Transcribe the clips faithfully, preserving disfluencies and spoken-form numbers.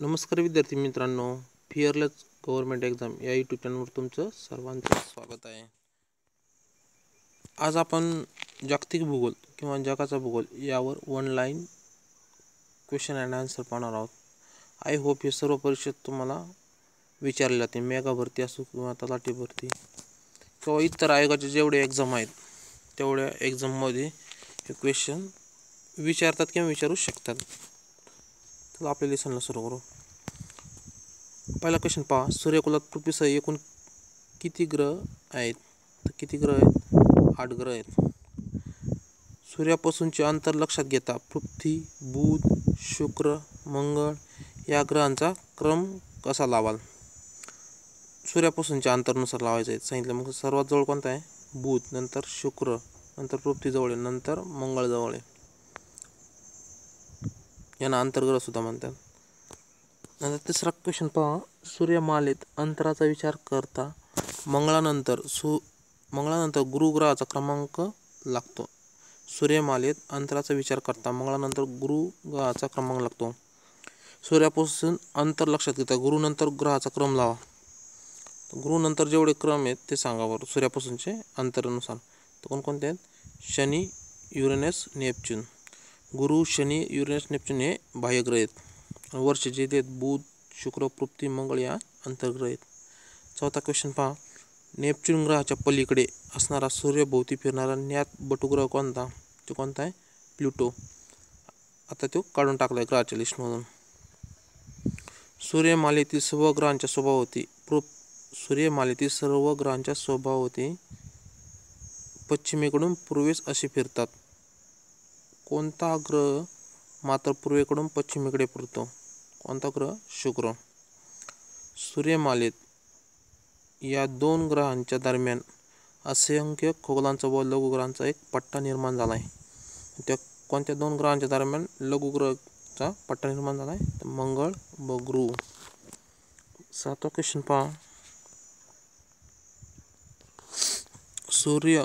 नमस्कार विद्यार्थी मित्रांनो, फिअरलेस गव्हर्नमेंट एक्झाम या यूट्यूब चॅनलवर तुमचं सर्वांचं स्वागत आहे। आज आपण जागतिक भूगोल किंवा जगाचा भूगोल यावर ऑनलाइन क्वेश्चन अँड आन्सर पाहणार आहोत। आई होप हे सर्व परीक्षेत तुम्हाला विचारले जाते, मेगा भरती असो किंवा तलाठी भरती किंवा इतर आयोगाचे जेवढे एक्झाम आहेत तेवढ्या एक्झाममध्ये हे क्वेश्चन विचारतात किंवा विचारू शकतात। तर आपले लेसनला सुरू करू। पहिला क्वेश्चन पहा, सूर्यकुलात पृथ्वीसह एकूण किती ग्रह आहेत? तर किती ग्रह आहेत? आठ ग्रह आहेत। सूर्यापासूनचे अंतर लक्षात घेता पृथ्वी, बुध, शुक्र, मंगळ या ग्रहांचा क्रम कसा लावाल? सूर्यापासूनच्या अंतरानुसार लावायचं आहे सांगितलं। मग सर्वात जवळ कोणता आहे? बुध, नंतर शुक्र, नंतर पृथ्वी जवळ आहे, नंतर मंगळ जवळ आहे, यांना अंतर्ग्रह सुद्धा म्हणतात। नंतर तिसरा क्वेश्चन पहा, सूर्यमालेत अंतराचा विचार करता मंगळानंतर सु मंगळानंतर गुरुग्रहाचा क्रमांक लागतो। सूर्यमालेत अंतराचा विचार करता मंगळानंतर गुरुग्रहाचा क्रमांक लागतो। सूर्यापासून अंतर लक्षात घेता गुरुनंतर ग्रहाचा क्रम लावा। गुरुनंतर जेवढे क्रम आहेत ते सांगा बरं सूर्यापासूनचे अंतरानुसार। तर कोणकोणते आहेत? Shani, Uranus, Neptune. गुरु, शनि, युरेनस, नेपच्यून हे बाह्यग्रह आहेत। वर्ष जे देत बुध, शुक्र, पृथ्वी, मंगळ या अंतर्ग्रह आहेत। चौथा क्वेश्चन पहा, नेपच्यून ग्रहाच्या पलीकडे असणारा सूर्यभोवती फिरणारा ज्ञात बटुग्रह कोणता? तो कोणता आहे? प्लुटो। आता तो काढून टाकला आहे ग्रहाच्या लिस्टमधून। सूर्यमालेतील सर्व ग्रहांच्या स्वभावती सूर्यमालेतील सर्व ग्रहांच्या स्वभावती पश्चिमेकडून पूर्वेस असे फिरतात। कोणता ग्रह मात्र पूर्वेकडून पश्चिमेकडे फिरतो? कोणता ग्रह? शुक्र। सूर्यमालेत या दोन ग्रहांच्या दरम्यान असंख्य खगोलांचा व लघुग्रहांचा एक पट्टा निर्माण झाला आहे। त्या कोणत्या दोन ग्रहांच्या दरम्यान लघुग्रहाचा पट्टा निर्माण झाला आहे? तर मंगळ व गुरु। सातवा क्वेश्चन पहा, सूर्य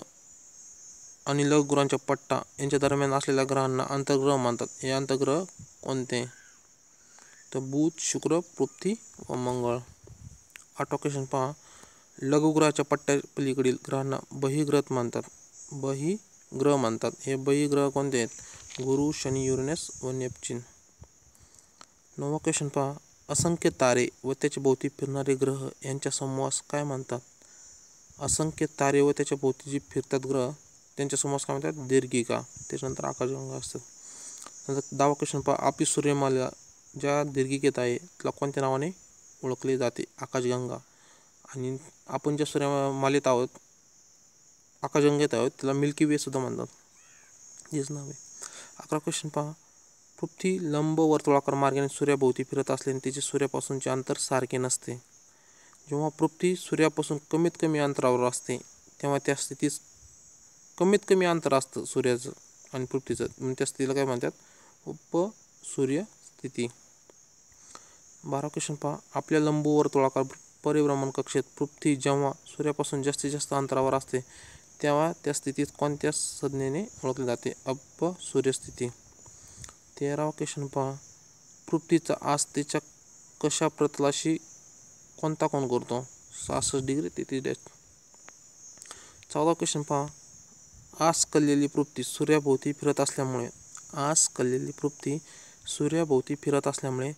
आणि लघुग्रहांचा पट्टा यांच्या दरम्यान असलेल्या ग्रहांना अंतर्ग्रह मानतात। हे अंतर्ग्रह कोणते? तर बुध, शुक्र, पृथ्वी व मंगळ। आठवा क्वेश्चन पहा, लघुग्रहाच्या पट्ट्या पलीकडील ग्रहांना बहिर्ग्रह मानतात। बहिर्ग्रह मानतात हे बहिर्ग्रह कोणते आहेत? गुरु, शनी, युरेनस व नेपच्यून। नववा क्वेश्चन पहा, असंख्य तारे व त्याच्या भोवती फिरणारे ग्रह यांच्या समूहास काय म्हणतात? असंख्य तारे व त्याच्या भोवती जी फिरतात ग्रह त्यांच्या समास काय म्हणतात? दीर्घिका। त्याच्यानंतर आकाशगंगा असतात। नंतर दहावा क्वेश्चन पहा, आपली सूर्यमाला ज्या दीर्घिकेत आहे तिला कोणत्या नावाने ओळखले जाते? आकाशगंगा। आणि आपण ज्या सूर्यमालेत आहोत, आकाशगंगेत आहोत, तिला मिल्की वे सुद्धा म्हणतात, हेच नाव आहे। अकरा क्वेश्चन पहा, पृथ्वी लंब वर्तुळाकार मार्गाने सूर्याभोवती फिरत असल्याने तिचे सूर्यापासूनचे अंतर सारखे नसते। जेव्हा पृथ्वी सूर्यापासून कमीत कमी अंतरावर असते तेव्हा त्या स्थितीस कमीत कमी अंतर असतं सूर्याचं आणि पृथ्वीचं, म्हणजे त्या स्थितीला काय म्हणतात? उपसूर्य स्थिती। बारा क्वेश्चन पहा, आपल्या लंबवर्तुळाकार परिभ्रमण कक्षेत पृथ्वी जेव्हा सूर्यापासून जास्तीत जास्त अंतरावर असते तेव्हा त्या स्थितीत कोणत्या संज्ञेने ओळखले जाते? अपसूर्य स्थिती। तेरावा क्वेश्चन पहा, पृथ्वीचा आस तिच्या कशा प्रतलाशी कोणता कोण करतो? सहासष्ट डिग्री तेहतीस डॅश। चौदा क्वेश्चन पहा, आस कललेली पृथ्वी सूर्याभोवती फिरत असल्यामुळे आस कललेली पृथ्वी सूर्याभोवती फिरत असल्यामुळे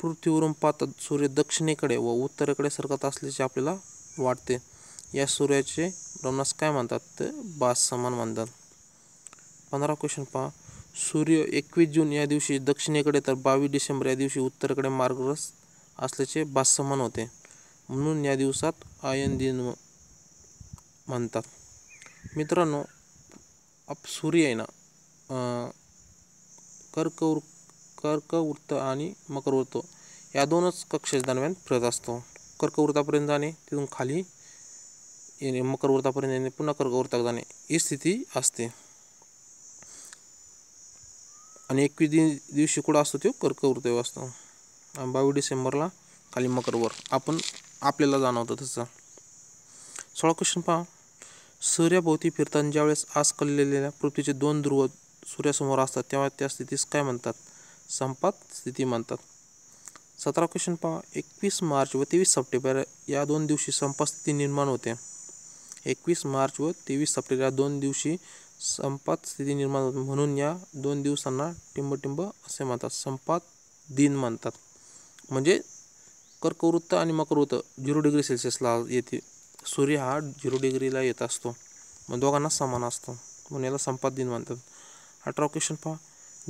पृथ्वीवरून पाहता सूर्य दक्षिणेकडे व उत्तरेकडे सरकत असल्याचे आपल्याला वाटते। या सूर्याचे भ्रमणास काय म्हणतात? तर बास समान म्हणतात। पंधरा क्वेश्चन पहा, सूर्य एकवीस जून या दिवशी दक्षिणेकडे तर बावीस डिसेंबर या दिवशी उत्तरेकडे मार्गरस असल्याचे बास समान होते, म्हणून या दिवसात आयन दिन म्हणतात। मित्रांनो, आप सूर्य आहे ना कर्कवृ कर्कवृत्त आणि मकरवृत्त या दोनच कक्षेस दरम्यान फिरत असतो। कर्कवृत्तापर्यंत जाणे, तिथून खाली येणे, मकरवृत्तापर्यंत येणे, पुन्हा कर्कवृत्तात जाणे, ही स्थिती असते। आणि एकवीस दिवशी कुठं असतो? तो कर्कवृत्त असतो। बावीस डिसेंबरला खाली मकरवर आपण आपल्याला जाणवतो तसं। सोळा क्वेश्चन पहा, सूर्याभोवती फिरताना ज्यावेळेस आस कललेल्या पृथ्वीचे दोन ध्रुव सूर्यासमोर असतात तेव्हा त्या स्थितीस काय म्हणतात? संपात स्थिती म्हणतात। सतरा क्वेश्चन पहा. एकवीस मार्च व तेवीस सप्टेंबर या दोन दिवशी संपत्ती निर्माण होते. एकवीस मार्च व तेवीस सप्टेंबर या दोन दिवशी संपात स्थिती निर्माण होते, म्हणून या दोन दिवसांना टिंबटिंब असे म्हणतात, संपात दिन मानतात. म्हणजे कर्कवृत्त आणि मकरवृत्त झिरो डिग्री सेल्सिअसला येते, सूर्य हा झिरो डिग्रीला येत असतो, मग दोघांना समान असतो, म्हणून याला संपात दिन मानतात. अठरा क्वेश्चन पहा.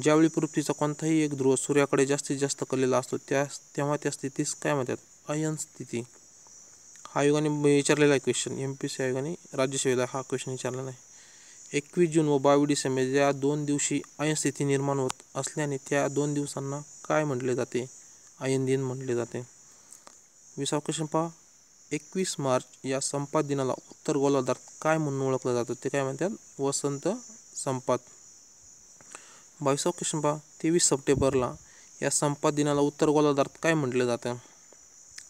ज्यावेळी पृथ्वीचा कोणताही एक ध्रुव सूर्याकडे जास्तीत जास्त कललेला असतो त्या तेव्हा त्या स्थितीस काय म्हणतात, अयन स्थिती. हा आयोगाने विचारलेला आहे क्वेश्चन, एम पी सी आयोगाने राज्यसेवेला हा क्वेश्चन विचारलेला आहे. एकवीस जून व बावीस डिसेंबर या दोन दिवशी अयन स्थिती निर्माण होत असल्याने त्या दोन दिवसांना काय म्हटले जाते, अयन दिन म्हटले जाते. विसावा क्वेश्चन पहा. एकवीस मार्च या संपात दिनाला उत्तर गोलार्धात काय म्हणून ओळखलं जातं, ते काय म्हणतात, वसंत संपात. बावीसावा क्वेश्चन पहा. तेवीस सप्टेंबरला या संपात दिनाला उत्तर गोलार्धात काय म्हटले जातं,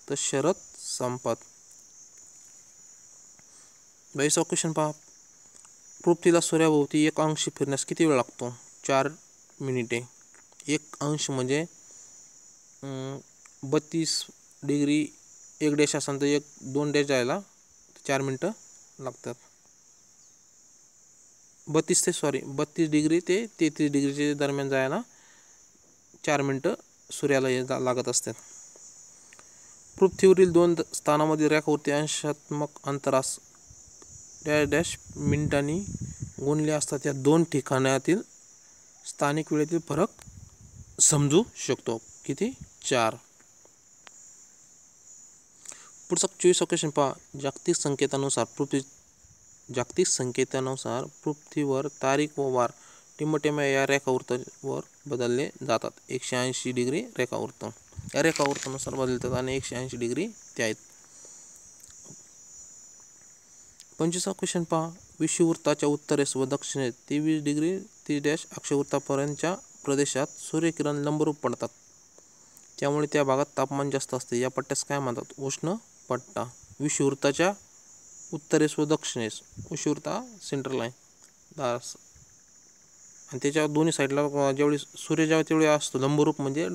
तर शरद संपात. बावीसावा क्वेश्चन पहा. पृथ्वीला सूर्याभोवती एक अंश फिरण्यास किती वेळ लागतो, चार मिनिटे. एक अंश म्हणजे बत्तीस डिग्री एक डॅश असेल तर एक दोन डॅश जायला चार मिनटं लागतात. बत्तीस ते सॉरी बत्तीस डिग्री ते तेहतीस डिग्रीचे दरम्यान जायला चार मिनटं सूर्याला लागत असतात. पृथ्वीवरील दोन स्थानामध्ये रेखावृत्ती अंशात्मक अंतरास डॅश डॅश मिनिटांनी गुणले असतात. या दोन ठिकाणातील स्थानिक वेळेतील फरक समजू शकतो, किती, चार. पुढचा चोवीस क्वेश्चन पहा. जागतिक संकेतानुसार पृथ्वी जागतिक संकेतानुसार पृथ्वीवर तारीख व वार टिंबटिंब या रेखावृत्तावर बदलले जातात. एकशे ऐंशी डिग्री रेखावृत्त या रेखावृत्तानुसार बदलतात आणि एकशे ऐंशी डिग्री त्या आहेत. पंचवीसावा क्वेश्चन पहा. विषुववृत्ताच्या उत्तरेस व दक्षिणेस तेवीस डिग्री तीस डॅश अक्षवृत्तापर्यंतच्या प्रदेशात सूर्यकिरण लंबरूप पडतात, त्यामुळे त्या भागात तापमान जास्त असते. या पट्ट्यास काय म्हणतात, उष्ण पट्टा. विषुववृत्ताच्या उत्तरेस व दक्षिणेस, विषुववृत्त सेंटर लाईन दास आणि त्याच्या दोन्ही साईडला ज्यावेळी सूर्य ज्यावेळी तेवढे असतो लंबरूप म्हणजे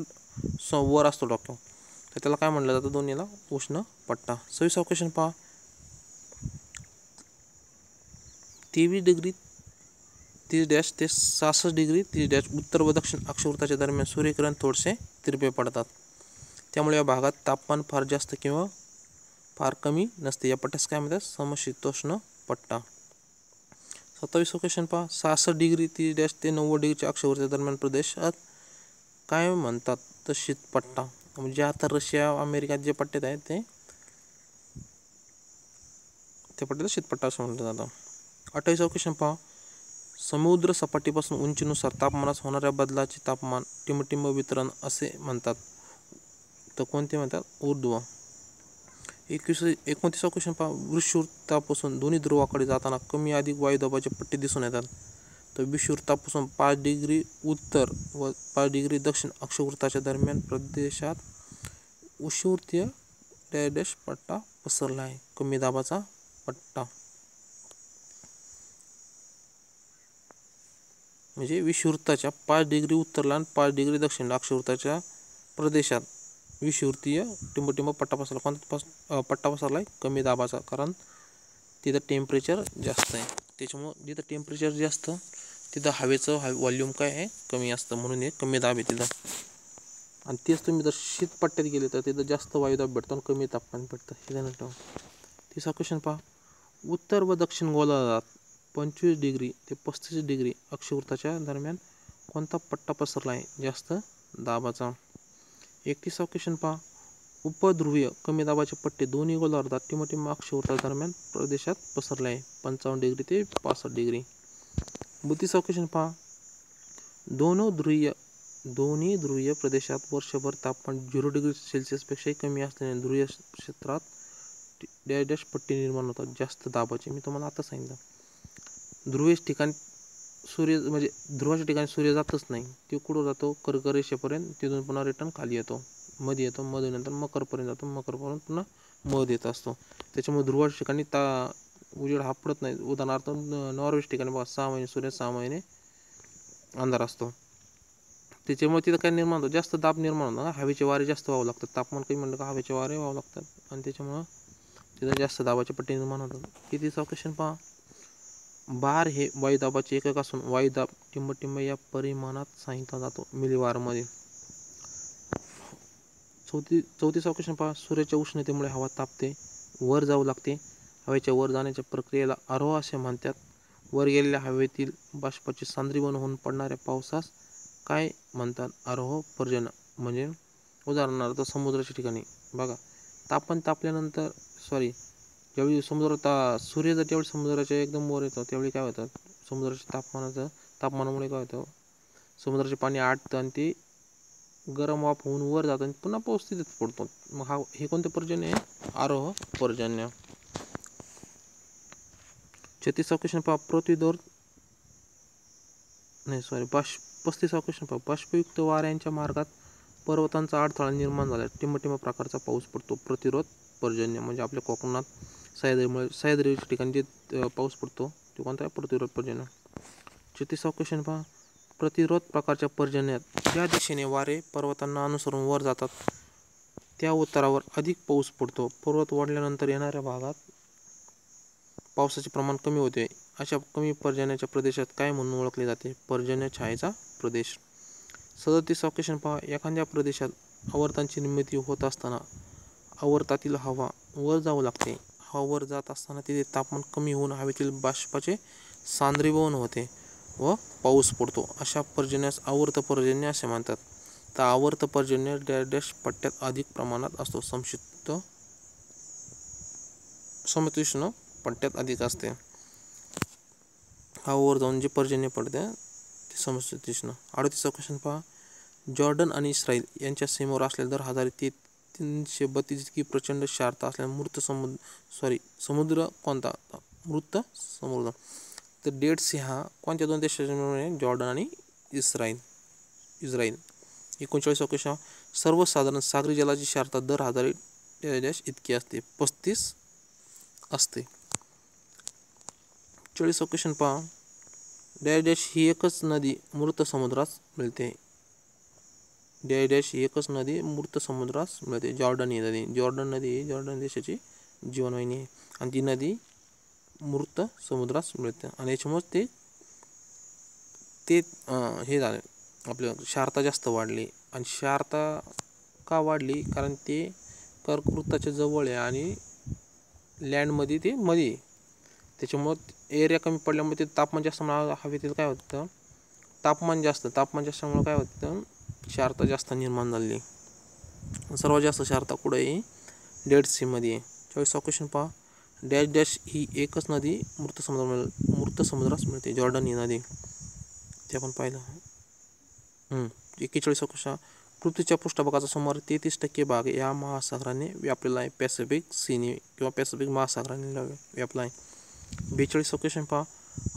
वर असतो डॉक्टर, तर त्याला काय म्हटलं जातं, दोन्हीला उष्ण पट्टा. सव्वीसावा क्वेश्चन पहा. तेवीस डिग्री तीस डॅश ते सहासष्ट डिग्री तीस डॅश उत्तर व दक्षिण अक्षवृत्ताच्या दरम्यान सूर्यकिरण थोडेसे तिरपे पडतात, त्यामुळे या भागात तापमान फार जास्त किंवा फार कमी नसते. या पट्ट्यास काय म्हणतात, समशीतोष्ण पट्टा. सत्तावीसावा क्वेश्चन पहा. सहासष्ट डिग्री तीस डॅश ते नव्वद डिग्रीच्या अक्षवृत्ताच्या दरम्यान प्रदेशात काय म्हणतात, तर शीतपट्टा. म्हणजे आता रशिया अमेरिका जे पट्ट्यात आहेत ते त्या पट्ट्याला शीतपट्टा असं म्हटलं जातं. अठ्ठावीसावा क्वेश्चन पहा. समुद्र सपाटीपासून उंचीनुसार तापमानात होणाऱ्या बदलाचे तापमान टिंबटिंब वितरण असे म्हणतात, तर कोणते म्हणतात, ऊर्ध्व. एकवीस एकोणतीसावा क्वेश्चन पहा. विषुववृत्तापासून दोन्ही ध्रुवाकडे जाताना कमी अधिक वायुदाबाचे पट्टे दिसून येतात, तर विषुववृत्तापासून पाच डिग्री उत्तर व पाच डिग्री दक्षिण अक्षवृत्ताच्या दरम्यान प्रदेशात विषुववृत्तीय डॅश डॅश पट्टा पसरला आहे, कमी दाबाचा पट्टा. म्हणजे विषुववृत्ताच्या पाच डिग्री उत्तरला आणि पाच डिग्री दक्षिण अक्षवृत्ताच्या प्रदेशात विषुववृत्तीय टिंबटिंब पट्टा पसरला. कोणता पट्टा पसरला आहे, कमी दाबाचा, कारण तिथं टेम्परेचर जास्त आहे, त्याच्यामुळं जिथं टेम्परेचर जास्त तिथं हवेचं हवे व्हॉल्यूम काय आहे, कमी असतं, म्हणून हे कमी दाब आहे तिथं. आणि तेच तुम्ही जर शीतपट्ट्यात गेले तर तिथं जास्त वायुदाब भेटतो आणि कमी तापमान भेटतं, हे ध्यानात ठेवा. तिसरा क्वेश्चन पहा. उत्तर व दक्षिण गोलार्धात पंचवीस डिग्री ते पस्तीस डिग्री अक्षवृत्ताच्या दरम्यान कोणता पट्टा पसरला आहे, जास्त दाबाचा. एकतीसावा क्वेश्चन पहा. उपध्रुवीय कमी दाबाचे पट्टे दोन्ही गोलार्धात टिंबटिंब अक्षवृत्ताच्या दरम्यान प्रदेशात पसरले आहे, पंचावन्न डिग्री ते पासष्ट डिग्री. बत्तीसावा क्वेश्चन पहा. दोन ध्रुवीय दोन्ही ध्रुवीय प्रदेशात वर्षभर तापमान झिरो डिग्री सेल्सिअसपेक्षाही कमी असल्याने ध्रुवीय क्षेत्रात डॅश डॅश पट्टे निर्माण होतात, जास्त दाबाचे. मी तुम्हाला आता सांगितलं ध्रुवीय ठिकाणी सूर्य म्हणजे ध्रुवाच्या ठिकाणी सूर्य जातच नाही, ते कुठं जातो, कर्करेषेपर्यंत, तिथून पुन्हा रिटर्न खाली येतो, मध्ये येतो, मध्ये नंतर मकरपर्यंत जातो, मकरपर्यंत पुन्हा मध येत असतो, त्याच्यामुळे ध्रुवाच्या ठिकाणी ता उजेड हा पडत नाही. उदाहरणार्थ नॉर्वेच्या ठिकाणी बघा, सहा महिने सूर्य सहा महिने अंधार असतो, त्याच्यामुळे तिथं काय निर्माण होतं, जास्त दाब निर्माण होतं ना, हवेचे वारे जास्त वाहू लागतात, तापमान कमी म्हणलं का हवेचे वारे वाहू लागतात आणि त्याच्यामुळं तिथं जास्त दाबाचे पट्टे निर्माण होतात. कितीचा क्वेश्चन पहा, बार हे वायुदाबाचे एकक असून वायुदाब टिंबटिंब या परिमाणात सांगितला जातो मिलीबारमध्ये. चौथी चौथीचा क्वेश्चन पहा, सूर्याच्या उष्णतेमुळे हवा तापते, वर जाऊ लागते. हवेच्या वर जाण्याच्या प्रक्रियेला आरोह असे म्हणतात. वर गेलेल्या हवेतील बाष्पाचे सांद्रीवन होऊन पडणाऱ्या पावसास काय म्हणतात? आरोह पर्जन. म्हणजे उदाहरणार्थ समुद्राच्या ठिकाणी बघा, तापमान तापल्यानंतर सॉरी ज्यावेळी समुद्रात सूर्य जर त्यावेळी समुद्राच्या एकदम वर येतो त्यावेळी काय होतं, समुद्राच्या तापमानाचं तापमानामुळे काय होतं, समुद्राचे पाणी आटतं आणि ते गरम वाफ होऊन वर जातं आणि पुन्हा पाऊस तिथेच पडतो. मग हा हे कोणते पर्जन्य आहे? आरोह पर्जन्य. छत्तीसवा क्वेश्चन पहा, पृथ्वीदौर नाही सॉरी बाष्प पस्तीसवा क्वेश्चन पहा, बाष्पयुक्त वाऱ्यांच्या मार्गात पर्वतांचा अडथळा निर्माण झाला, टिंबटिंब प्रकारचा पाऊस पडतो, प्रतिरोध पर्जन्य. म्हणजे आपल्या कोकणात सह्याद्रीमुळे सह्याद्रीच्या ठिकाणी जे पाऊस पडतो तो कोणता आहे? प्रतिरोध पर्जन्य. छत्तीसवा क्वेश्चन पहा, प्रतिरोध प्रकारच्या पर्जन्यात ज्या दिशेने वारे पर्वतांना अनुसरून वर जातात त्या उत्तरावर अधिक पाऊस पडतो, पर्वत वाढल्यानंतर येणाऱ्या भागात पावसाचे प्रमाण कमी होते, अशा कमी पर्जन्याच्या प्रदेशात काय म्हणून ओळखले जाते? पर्जन्य छायेचा प्रदेश. सदतीसवा क्वेश्चन पहा, एखाद्या प्रदेशात आवर्तांची निर्मिती होत असताना आवर्तातील हवा वर जाऊ लागते. हवा वर जात असताना तिथे तापमान कमी होऊन हवेतील बाष्पाचे सांद्रीभवन होते व पाऊस पडतो, अशा पर्जन्यास आवर्त पर्जन्य असे म्हणतात. तर आवर्त पर्जन्य डॅश डॅश पट्ट्यात अधिक प्रमाणात असतो, समशीत समशीतोष्ण पट्ट्यात अधिक असते. हवा वर जाऊन जे पर्जन्य पडते ते समशीतोष्ण. अडतीसवा क्वेश्चन पहा, जॉर्डन आणि इस्रायल यांच्या सीमेवर असलेल्या दर हजार ते तीनशे बत्तीस इतकी प्रचंड क्षारता असलेला मृत समुद्र सॉरी समुद्र कोणता? मृत समुद्र. तर डेड सी हा कोणत्या दोन देशांमध्ये? जॉर्डन आणि इस्रायल इस्रायल एकोणचाळीसवा क्वेश्चन, सर्वसाधारण सागरी जलाची क्षारता दर हजार डॅश इतकी असते, पस्तीस असते. चाळीसवा क्वेश्चन पहा, डॅश डॅश ही एकच नदी मृत समुद्रास मिळते, डॅश डॅश ही एकच नदी मृत समुद्रास मिळते, जॉर्डन ही नदी. जॉर्डन नदी जॉर्डन देशाची जीवनवाहिनी आहे आणि ती नदी मृत समुद्रास मिळते आणि याच्यामुळे ते ते हे झाले आपलं क्षारता जास्त वाढली. आणि क्षारता का वाढली? कारण ते कर्कवृत्ताच्या जवळ आहे आणि लँडमध्ये ते मध्ये, त्याच्यामुळे एरिया कमी पडल्यामुळे ते तापमान जास्त हवेतील काय होतं, तापमान जास्त तापमान जास्तमुळे काय होतं, क्षारता जास्त निर्माण झाली. सर्वात जास्त क्षारता कुठं आहे? डेड सीमध्ये आहे. चाळीसवा क्वेश्चन पहा, डॅश डॅश ही एकच नदी मृत समुद्रा मृत समुद्रास मिळते, जॉर्डन ही नदी, ते आपण पाहिलं. एकेचाळीसवा क्वेश्चन, पृथ्वीच्या पृष्ठभागाचा सुमारे तेहतीस टक्के भाग या महासागराने व्यापलेला आहे, पॅसिफिक सीने किंवा पॅसिफिक महासागराने व्यापला आहे. बेचाळीसवा क्वेश्चन पहा,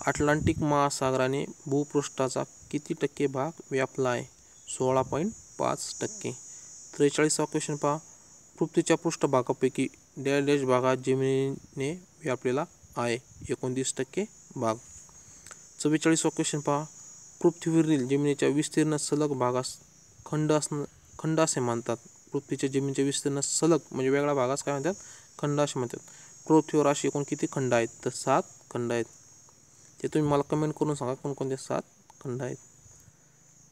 अटलांटिक महासागराने भूपृष्ठाचा किती टक्के भाग व्यापला आहे? सोळा पॉईंट पाच टक्के. त्रेचाळीसवा क्वेश्चन पहा, पृथ्वीच्या पृष्ठभागापैकी डॅश डॅश भागात जमिनीने व्यापलेला आहे, एकोणतीस टक्के भाग. चव्वेचाळीसवा क्वेश्चन पहा, पृथ्वीवरील जमिनीच्या विस्तीर्ण सलग भागास खंड असणं खंड असे म्हणतात. पृथ्वीच्या जमिनीच्या विस्तीर्ण सलग म्हणजे वेगळ्या भागास काय म्हणतात? खंड असे म्हणतात. पृथ्वीवर असे एकूण किती खंड आहेत? तर सात खंड आहेत. ते तुम्ही मला कमेंट करून सांगा कोणकोणते सात खंड आहेत.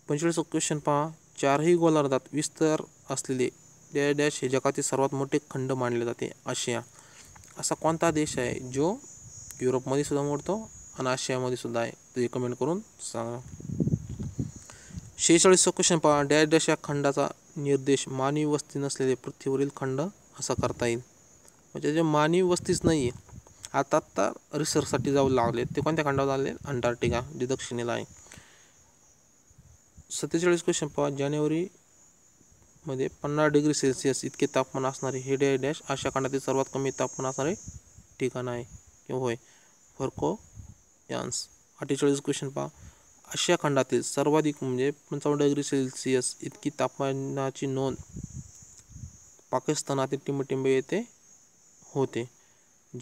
पंचेचाळीसवा क्वेश्चन पहा, चारही गोलार्धात विस्तार असलेले डॅश डॅश हे जगातील सर्वात मोठे खंड मानले जाते, आशिया. असा कोणता देश आहे जो युरोपमध्ये सुद्धा मोडतो आणि आशियामध्ये सुद्धा आहे? ते कमेंट करून सांगा. शेहेचाळीसवा क्वेश्चन पहा, डॅश डॅश या खंडाचा निर्देश मानवी वस्ती नसलेले पृथ्वीवरील खंड असा करता येईल. म्हणजे जे मानवी वस्तीच नाही आहे, आता आत्ता रिसर्चसाठी जाऊ लागले, ते कोणत्या खंडावर आले? अंटार्क्टिका, जे दक्षिणेला आहे. सत्तेचाळीस क्वेश्चन पहा, जानेवारी मध्ये पन्नास डिग्री सेल्सिअस इतके तापमान असणारे हे डॅश डॅश आशिया खंडातील सर्वात कमी तापमान असणारे ठिकाण आहे किंवा होय, फरकोयांस. अठ्ठेचाळीस क्वेश्चन पहा, आशिया खंडातील सर्वाधिक म्हणजे पंचावन्न डिग्री सेल्सिअस इतकी तापमानाची नोंद पाकिस्तानातील टिंबटिंब येथे होते,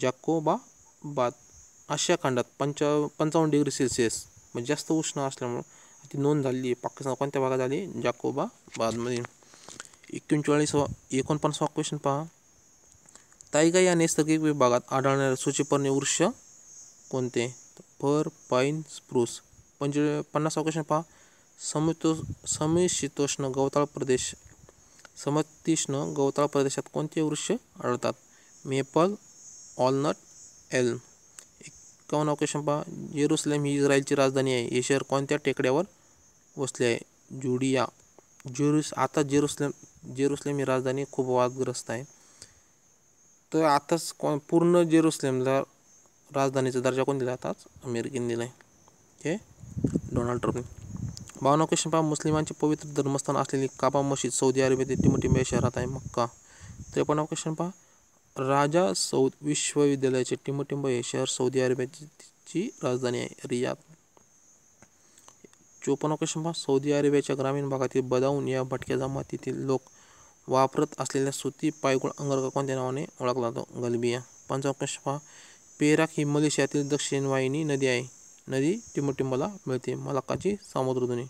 जाकोबाबाद. आशिया खंडात पंचा पंचावन्न डिग्री सेल्सिअस म्हणजे जास्त उष्ण असल्यामुळे ती नोंद झाली पाकिस्तान कोणत्या भागात झाली जाकोबा बादमध्ये एकोणचाळीस एकोणपन्नास वा क्वेश्चन पहा ताइगा या नैसर्गिक विभागात आढळणारे सूचिपर्णी वृक्ष कोणते फर पाइन स्प्रूस पन्नास वा क्वेश्चन पहा समशीतोष्ण गवताळ प्रदेश समशीतोष्ण गवताळ प्रदेशात कोणते वृक्ष आढळतात मेपल ऑलनट एल्म इक्यावनवा क्वेश्चन पहा जेरुसलेम ही इस्रायलची राजधानी आहे हे शहर कोणत्या टेकड्यावर वसले आहे जुडिया जेरुस आता जेरुसलेम जेरुसलेम ही राजधानी खूप वादग्रस्त आहे तर आताच पूर्ण जेरुसलेमला राजधानीचा दर्जा कोण दिला आताच अमेरिकेने दिला आहे हे डोनाल्ड ट्रम्प बावन्नवा क्वेश्चन पहा मुस्लिमांचे पवित्र धर्मस्थान असलेली काबा मशीद सौदी अरेबियातील टिमटिंबा शहरात आहे मक्का त्रेपन्नवा क्वेश्चन पहा राजा सौद विश्वविद्यालयाचे टिमटिंबा हे शहर सौदी अरेबियाची राजधानी आहे रियाद चौपन्नवा क्वेश्चन पहा सौदी अरेबियाच्या ग्रामीण भागातील बदाऊन या भटक्या जमातीतील लोक वापरत असलेल्या सुती पायगुळ अंगरखा कोणत्या नावाने ओळखला जातो गलबिया पंचावन्न क्वेश्चन पहा पेराक ही मलेशियातील दक्षिण वाहिनी नदी आहे नदी टिमटिंबाला मिळते मलाक्काची सामुद्रधुनी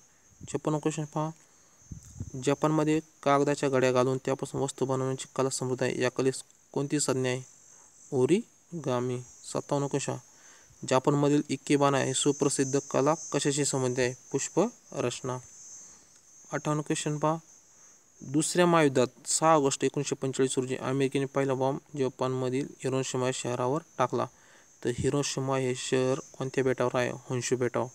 छप्पन्न क्वेश्चन पहा जपानमध्ये कागदाच्या घड्या घालून त्यापासून वस्तू बनवण्याची कला समृद्ध आहे या कलेस कोणती संज्ञा आहे ओरिगामी सत्तावन्न क्वेश्चन जपानमधील इकेबाना हे सुप्रसिद्ध कला कशाशी संबंधित आहे पुष्प रचना अठ्ठावन्न क्वेश्चन पहा दुसऱ्या महायुद्धात सहा ऑगस्ट एकोणीसशे पंचेचाळीस रोजी अमेरिकेने पहिला बॉम्ब जपानमधील हिरोशिमा शहरावर टाकला तर हिरोशिमा हे शहर कोणत्या बेटावर आहे होन्शू बेटावर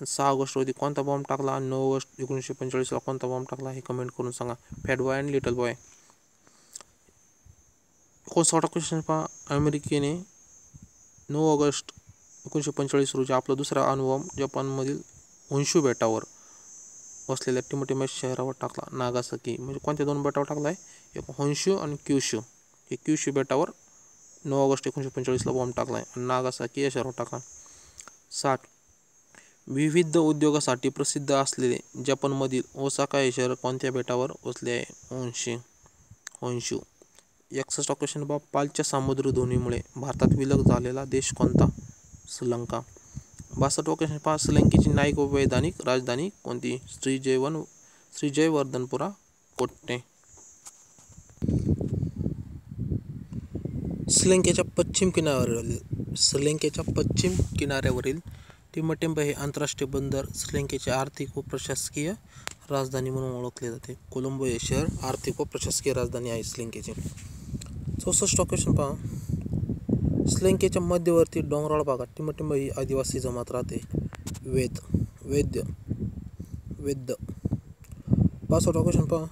आणि सहा ऑगस्ट रोजी कोणता बॉम्ब टाकला आणि नऊ ऑगस्ट एकोणीसशे पंचेचाळीसला कोणता बॉम्ब टाकला हे कमेंट करून सांगा Fat Boy and Little Boy एकोणसाठ क्वेश्चन पहा अमेरिकेने नऊ ऑगस्ट एकोणीसशे पंचेचाळीस रोजी आपला दुसरा अणुबॉम्ब जपानमधील होन्शू बेटावर वसलेल्या टिमटिंबा शहरावर टाकला नागासाकी म्हणजे कोणत्या दोन बेटावर टाकला आहे एक होन्शू आणि क्युशू हे क्युशू बेटावर नऊ ऑगस्ट एकोणीसशे पंचेचाळीसला बॉम्ब टाकला आहे आणि नागासाकी या शहरावर टाकला साठ विविध उद्योगासाठी प्रसिद्ध असलेले जपानमधील ओसाका हे शहर कोणत्या बेटावर वसले आहे होन्शू होन्शू एकसष्ट क्वेश्चन बाब पालच्या सामुद्रधुनीमुळे भारतात विलग झालेला देश कोणता श्रीलंका बासष्ट क्वेश्चन पहा श्रीलंकेची न्यायिक वैधानिक राजधानी कोणती श्री जयवन श्री जयवर्धनपुरा कोट्टे श्रीलंकेच्या पश्चिम किनाऱ्यावरील श्रीलंकेच्या पश्चिम किनाऱ्यावरील टिमटिंबा हे आंतरराष्ट्रीय बंदर श्रीलंकेची आर्थिक व प्रशासकीय राजधानी म्हणून ओळखले जाते कोलंबो हे शहर आर्थिक व प्रशासकीय राजधानी आहे श्रीलंकेची चौसष्ट क्वेश्चन पहा श्रीलंकेच्या मध्यवर्ती डोंगराळ भागात टिमटिंबा ही आदिवासी जमात राहते वेद वैद्य वेद पासष्ट क्वेश्चन पहा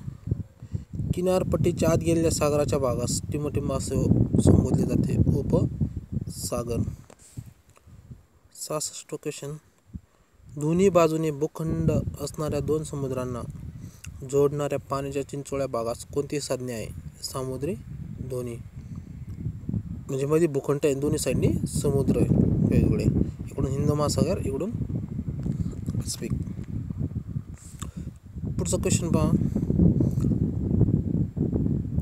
किनारपट्टीच्या आत गेलेल्या सागराच्या भागास टिमटिंबा असे संबोधले जाते उपसागर सहासष्ट क्वेश्चन दोन्ही बाजूने भूखंड असणाऱ्या दोन समुद्रांना जोडणाऱ्या पाण्याच्या चिंचोळ्या भागास कोणती संज्ञा आहे सामुद्री दोन्ही म्हणजे मध्ये भूखंड आहे दोन्ही साईडने समुद्र वेगवेगळे इकडून हिंद महासागर इकडून स्पीक पुढचा क्वेश्चन पहा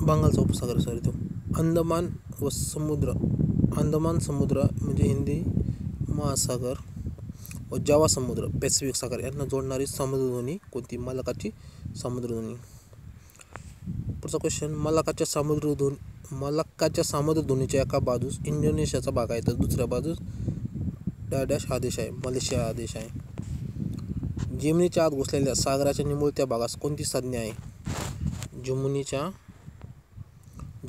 बंगालचा उपसागर सॉरी तो अंदमान व समुद्र अंदमान समुद्र म्हणजे हिंदी महासागर व जावा समुद्र पॅसिफिक सागर यांना जोडणारी सामुद्रधुनी कोणती मलाक्काची सामुद्रधुनी पुढचा क्वेश्चन मलाक्काच्या सामुद्रधुनी मलाक्काच्या सामुद्रधुनीच्या एका बाजूस इंडोनेशियाचा भाग आहे तर दुसऱ्या बाजूस डॅश हा देश आहे मलेशिया हा देश आहे जमिनीच्या आत घुसलेल्या सागराच्या निमुळत्या भागास कोणती संज्ञा आहे जमुनीच्या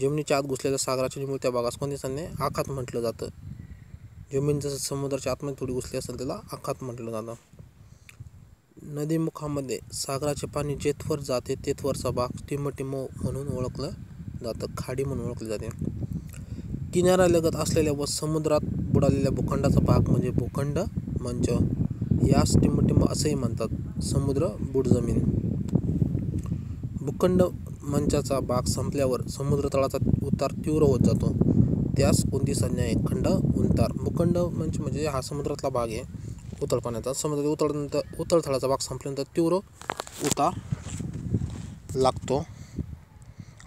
जमिनीच्या आत घुसलेल्या सागराच्या निमुळ त्या भागास कोणत्या संज्ञेने आखात म्हटलं जातं जमीन जसं समुद्राच्या आतमध्ये थोडी घुसली असेल त्याला आखात म्हटलं जातं नदीमुखामध्ये सागराचे पाणी जेथवर जाते तेथवरचा भाग टिमटिंबा म्हणून ओळखलं जातं खाडी म्हणून ओळखली जाते किनाऱ्यालगत असलेल्या व समुद्रात बुडालेल्या भूखंडाचा भाग म्हणजे भूखंड मंच यास टिमटिंबा असेही म्हणतात समुद्र बुड जमीन भूखंड मंचाचा भाग संपल्यावर समुद्रतळाचा उतार तीव्र होत जातो त्यास कोणती संज्ञा आहे खंड उतार भूखंड मंच म्हणजे हा समुद्रातला भाग आहे उतळ पाण्याचा समुद्रात उतळनंतर उतळथळाचा भाग संपल्यानंतर तीव्र उतार लागतो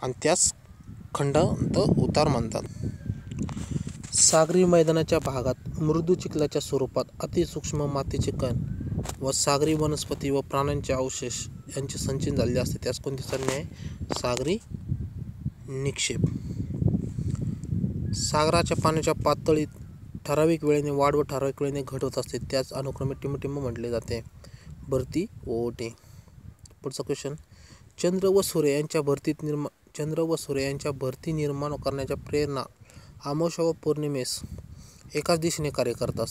आणि त्यास खंड उतार म्हणतात सागरी मैदानाच्या भागात मृदू चिखलाच्या स्वरूपात अतिसूक्ष्म मातीचे कण व सागरी वनस्पती व प्राण्यांचे अवशेष यांचे संचयन झाले असते त्यास कोणती संज्ञा आहे? सागरी निक्षेप. सागराच्या पाण्याच्या पातळीत ठराविक वेळेने वाढ व ठराविक वेळेने घट होत असते त्यास अनुक्रमे टिंबटिंब म्हटले जाते. भरती व ओहोटे. पुढचा क्वेश्चन, चंद्र व सूर्य यांच्या भरतीत निर्मा चंद्र व सूर्य यांच्या भरती निर्माण करण्याच्या प्रेरणा अमावस्या व पौर्णिमेस एकाच दिशेने कार्य करतात.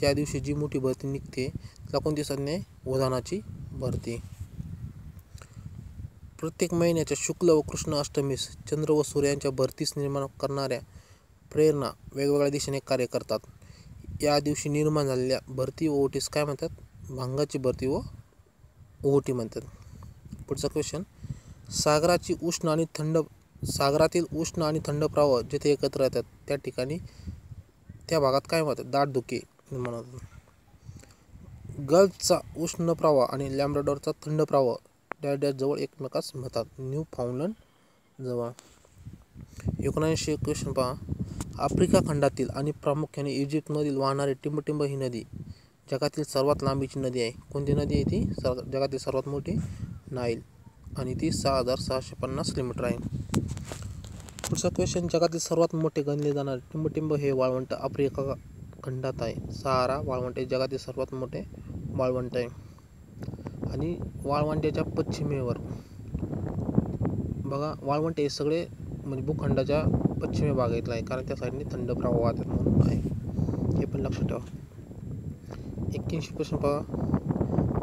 त्या दिवशी जी मोठी भरती निघते त्याला कोणती संज्ञा आहे? वधानाची भरती. प्रत्येक महिन्याच्या शुक्ल व कृष्ण अष्टमीस चंद्र व सूर्य यांच्या भरतीस निर्माण करणाऱ्या प्रेरणा वेगवेगळ्या दिशेने कार्य करतात. या दिवशी निर्माण झालेल्या भरती व ओहोटीस काय म्हणतात? भांगाची भरती व ओहोटी म्हणतात. पुढचा क्वेश्चन, सागराची उष्ण आणि थंड सागरातील उष्ण आणि थंड प्रवाह जिथे एकत्र येतात त्या ठिकाणी त्या भागात काय म्हणतात? दाटधुके निर्माण होतात. गल्फचा उष्ण प्रवाह आणि लॅम्ब्राडोरचा थंड प्रवाह डॅश डॅश जवळ एकमेकास म्हणतात. न्यू फाउंडलंड जवळ. एकोणऐंशी क्वेश्चन पहा, आफ्रिका खंडातील आणि प्रामुख्याने इजिप्तमधील वाहणारी टिंबटिंब ही नदी जगातील सर्वात लांबीची नदी आहे. कोणती नदी आहे ती? सर जगातील सर्वात मोठी नाईल, आणि ती सहा हजार सहाशे पन्नास किलोमीटर आहे. पुढचा क्वेश्चन, जगातील सर्वात मोठे गणले जाणारे टिंबटिंब हे वाळवंट आफ्रिका खंडात आहे. सहारा वाळवंट हे जगातील सर्वात मोठे वाळवंट आहे, आणि वाळवंट्याच्या पश्चिमेवर बघा वाळवंट हे सगळे म्हणजे भूखंडाच्या पश्चिमे भागातला आहे, कारण त्या साईडने थंड प्रवाह वाहतात म्हणून आहे, हे पण लक्षात ठेवा. एक्क्याऐंशी प्रश्न बघा,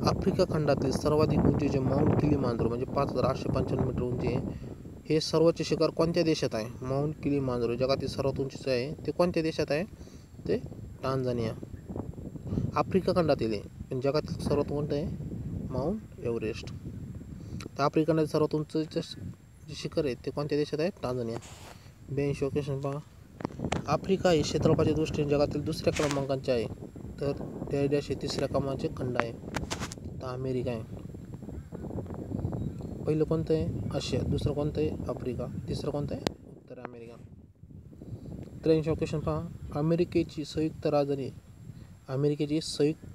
आफ्रिका खंडातील सर्वाधिक उंची जे माउंट किलिमांजारो म्हणजे पाच हजार आठशे पंच्याण्णव मीटर उंची आहे, हे सर्वोच्च शिखर कोणत्या देशात आहे? माउंट किलिमांजारो जगातील सर्वात उंचीचं आहे, ते कोणत्या देशात आहे? ते टांझानिया. आफ्रिका खंडातील आहे, पण जगातील सर्वात मोठं आहे माउंट एव्हरेस्ट. तर आफ्रिका खंडातील सर्वात उंचीचं जे शिखर आहे ते कोणत्या देशात आहे? टांझानिया. ब्याऐंशी क्वेश्चन पहा, आफ्रिका हे क्षेत्रफळाच्या दृष्टीने जगातील दुसऱ्या क्रमांकाचे आहे, तर त्या डॅश हे तिसऱ्या क्रमांकाचे खंड आहे. तर अमेरिका आहे. पहिलं कोणतं आहे? आशिया. दुसरं कोणतं आहे? आफ्रिका. तिसरं कोणतं आहे? उत्तर अमेरिका. त्र्याऐंशी क्वेश्चन पहा, अमेरिकेची संयुक्त राजधानी अमेरिकेची संयुक्त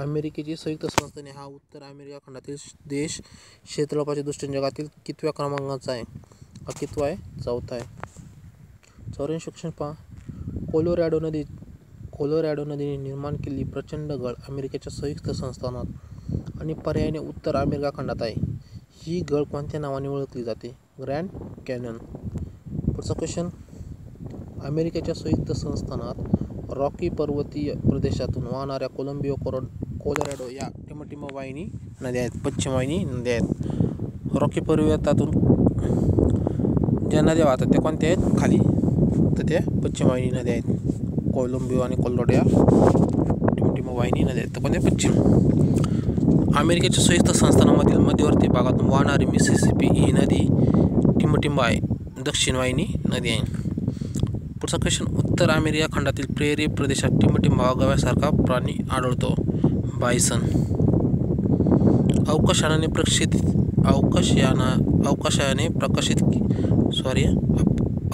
अमेरिकेची संयुक्त संस्थाने हा उत्तर अमेरिका खंडातील देश क्षेत्रफळाच्या दृष्टीने जगातील कितव्या क्रमांकाचा आहे? हा कितवा आहे? चौथा आहे. चौऱ्याऐंशी क्वेश्चन पहा, कोलोरॅडो नदी कोलोरॅडो नदीने निर्माण केलेली प्रचंड गड अमेरिकेच्या संयुक्त संस्थानात आणि पर्यायाने उत्तर अमेरिका खंडात आहे. ही गड कोणत्या नावाने ओळखली जाते? Grand canon. पुढचा क्वेश्चन, अमेरिकेच्या संयुक्त संस्थानात रॉकी पर्वतीय प्रदेशातून वाहणाऱ्या कोलंबिया कोरो कोलोरॅडो या टिंबटिंब वाहिनी नद्या आहेत, पश्चिमवाहिनी नद्या आहेत. रॉकी पर्वतातून ज्या नद्या वाहतात त्या कोणत्या आहेत? खाली, तर त्या पश्चिमवाहिनी नद्या आहेत. कोलंबिया आणि कोलोरॅडो या टिंबटिंब वाहिनी नद्या आहेत, तर कोणत्या? पश्चिम. अमेरिकेच्या संयुक्त संस्थानामधील मध्यवर्ती भागातून वाहणारी मिसिसिपी ही नदी टिंबटिंब आहे, दक्षिण वाहिनी नदी आहे. पुढचा क्वेश्चन, उत्तर अमेरिका खंडातील प्रेरी प्रदेशात टिंबटिंब हा गव्यासारखा प्राणी आढळतो. बायसन. अवकाशयानाने प्रक्षित अवकाशयाना अवकाशयाने प्रकाशित सॉरी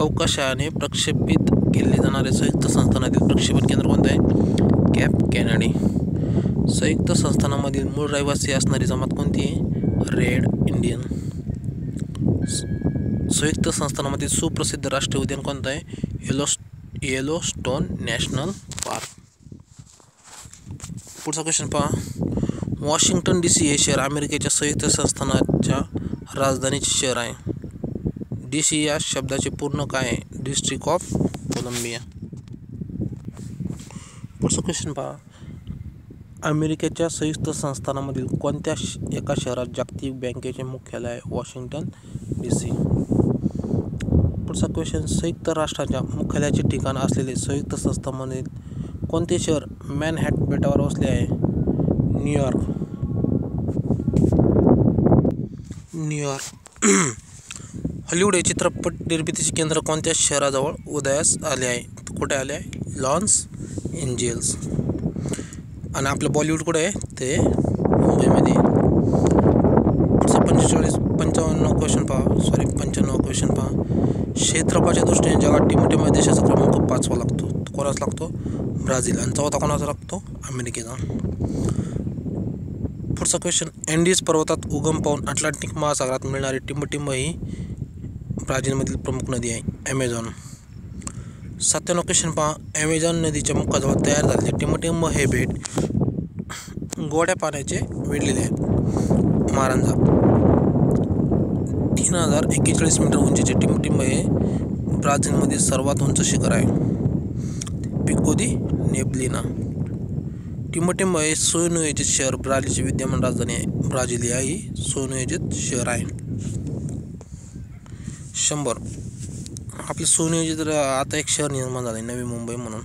अवकाशाने प्रक्षेपित केले जाणारे संयुक्त संस्थानातील प्रक्षेपण केंद्र कोणतं आहे? Cape Kennedy. संयुक्त संस्थानामधील मूळ रहिवासी असणारी जमात कोणती आहे? Red Indian. संयुक्त संस्थानामधील सुप्रसिद्ध राष्ट्रीय उद्यान कोणतं आहे? Yellow Yellowstone National Park. पुढचा क्वेश्चन पहा, वॉशिंग्टन डी सी हे शहर अमेरिकेच्या संयुक्त संस्थानाच्या राजधानीचे शहर आहे. डी सी या शब्दाचे पूर्ण काय आहे? District of Columbia. पुढचं क्वेश्चन पहा, अमेरिकेच्या संयुक्त संस्थानामधील कोणत्या एका शहरात जागतिक बँकेचे मुख्यालय आहे? Washington D C. पुढचा क्वेश्चन, संयुक्त राष्ट्राच्या मुख्यालयाचे ठिकाण असलेले संयुक्त संस्थानामधील कोणते शहर मॅनहॅटन बेटावर वसले आहे? न्यूयॉर्क. न्यूयॉर्क. हॉलिवूड हे चित्रपट निर्मितीचे केंद्र कोणत्या शहराजवळ उदयास आले आहे? कुठे आले आहे? Los Angeles. आणि आपलं बॉलिवूड कुठे आहे? ते मुंबईमध्ये. पंचेचाळीस पंचावन्न क्वेश्चन पहा सॉरी पंच्याण्णव क्वेश्चन पहा, क्षेत्रफळाच्या दृष्टीने जगात टिंबटिंब देशाचा क्रमांक पाचवा लागतो. कोणाचा लागतो? ब्राझील. आणि चौथा कोणाचा लागतो? अमेरिकेचा. पुढचा क्वेश्चन, अँडीज पर्वतात उगम पावून अटलांटिक महासागरात मिळणारी टिंबटिंब ही ब्राझीलमधील प्रमुख नदी आहे ॲमेझॉन। सत्त्याण्णव क्वेश्चन पहा, ॲमेझॉन नदीच्या मुखाजवळ तयार झालेले टिंबटिंब हे बेट गोड्या पाण्याचे वेढलेले आहे मारांजा। तीन हजार एक्केचाळीस मीटर उंचीचे टिंबटिंब हे ब्राझीलमध्ये सर्वात उंच शिखर आहे पिको दी नेब्लिना। टिंबटिंब हे सुनियोजित शहर ब्राझीलची विद्यमान राजधानी आहे ब्राझिलिया ही सुनियोजित शहर आहे। शंभर आपले सुनियोजित आता एक शहर निर्माण झाले नवी मुंबई म्हणून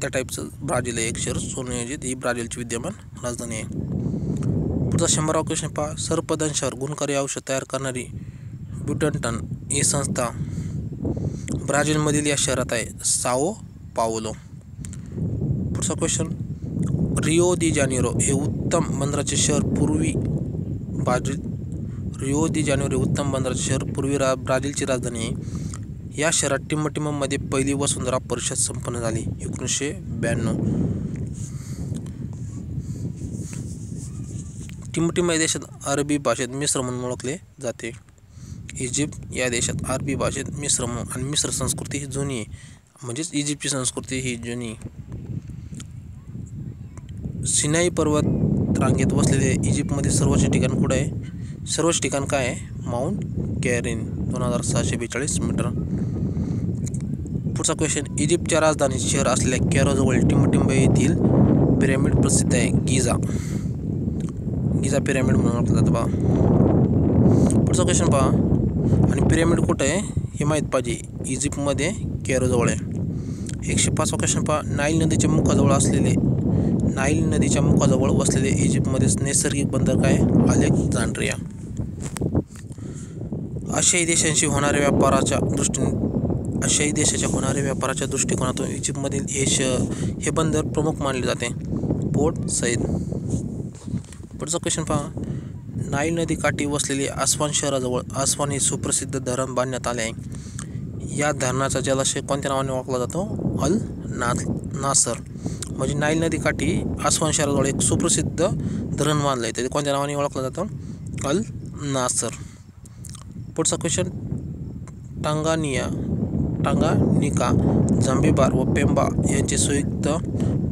त्या टाईपचं ब्राझील एक शहर सुनियोजित ही ब्राझीलची विद्यमान राजधानी आहे। पुढचा शंभरावा क्वेश्चन पहा, सर्पदंश शहर गुणकारी औषध तयार करणारी ब्युटंटन ही संस्था ब्राझीलमधील या शहरात आहे साओ पावलो। पुढचा क्वेश्चन, रिओ दी जानेरो हे उत्तम बंदराचे शहर पूर्वी ब्राझील रिओ दी जानेरो हे उत्तम बंदराचे शहर पूर्वी रा ब्राझीलची राजधानी आहे। या शहरात टिंबटिंबमध्ये पहिली वसुंधरा परिषद संपन्न झाली एकोणीसशे ब्याण्णव। टिंबटिंब या देशात अरबी भाषेत मिस्र म्हणून ओळखले जाते। इजिप्त या देशात अरबी भाषेत मिस्र म्हणून आणि मिस्र संस्कृती ही जुनी आहे म्हणजेच इजिप्तची संस्कृती ही जुनी। सिनाई पर्वत रांगेत वसलेले इजिप्तमध्ये सर्वोच्च ठिकाण कुठे आहे सर्वोच्च ठिकाण काय आहे माउंट कॅरिन दोन हजार सहाशे बेचाळीस मीटर। पुढचा क्वेश्चन, इजिप्तच्या राजधानी शहर असलेल्या कॅरोजवळ टिंबटिंब येथील पिरॅमिड प्रसिद्ध आहे गिझा गिझा पिरॅमिड म्हणून ओळखलं जातं पहा। पुढचा क्वेश्चन पहा, आणि पिरॅमिड कुठे आहे हे माहीत पाहिजे इजिप्तमध्ये कॅरोजवळ आहे। एकशे पाचवा क्वेश्चन पहा, नाईल नदीच्या मुखाजवळ असलेले नाईल नदीच्या मुखाजवळ वसलेले इजिप्तमध्येच नैसर्गिक बंदर काय अलेक्झांड्रिया। आशियाई देशांशी होणाऱ्या व्यापाराच्या दृष्टीने आशियाई देशाच्या होणाऱ्या व्यापाराच्या दृष्टिकोनातून इजिप्तमधील हे हे बंदर प्रमुख मानले जाते पोर्ट सईद। पुढचा क्वेश्चन पहा, नाईल नदीकाठी वसलेले आस्वान शहराजवळ आस्वान हे सुप्रसिद्ध धरण बांधण्यात आले आहे। या धरणाचा जलाशय कोणत्या नावाने ओळखला जातो अल नासर। म्हणजे नाईल नदीकाठी आस्वान शहराजवळ एक सुप्रसिद्ध धरण बांधलं आहे ते कोणत्या नावाने ओळखलं जातं अल नासर। पुढचा क्वेश्चन, टांगानिया टांगानिका झांबीबार व पेंबा यांचे संयुक्त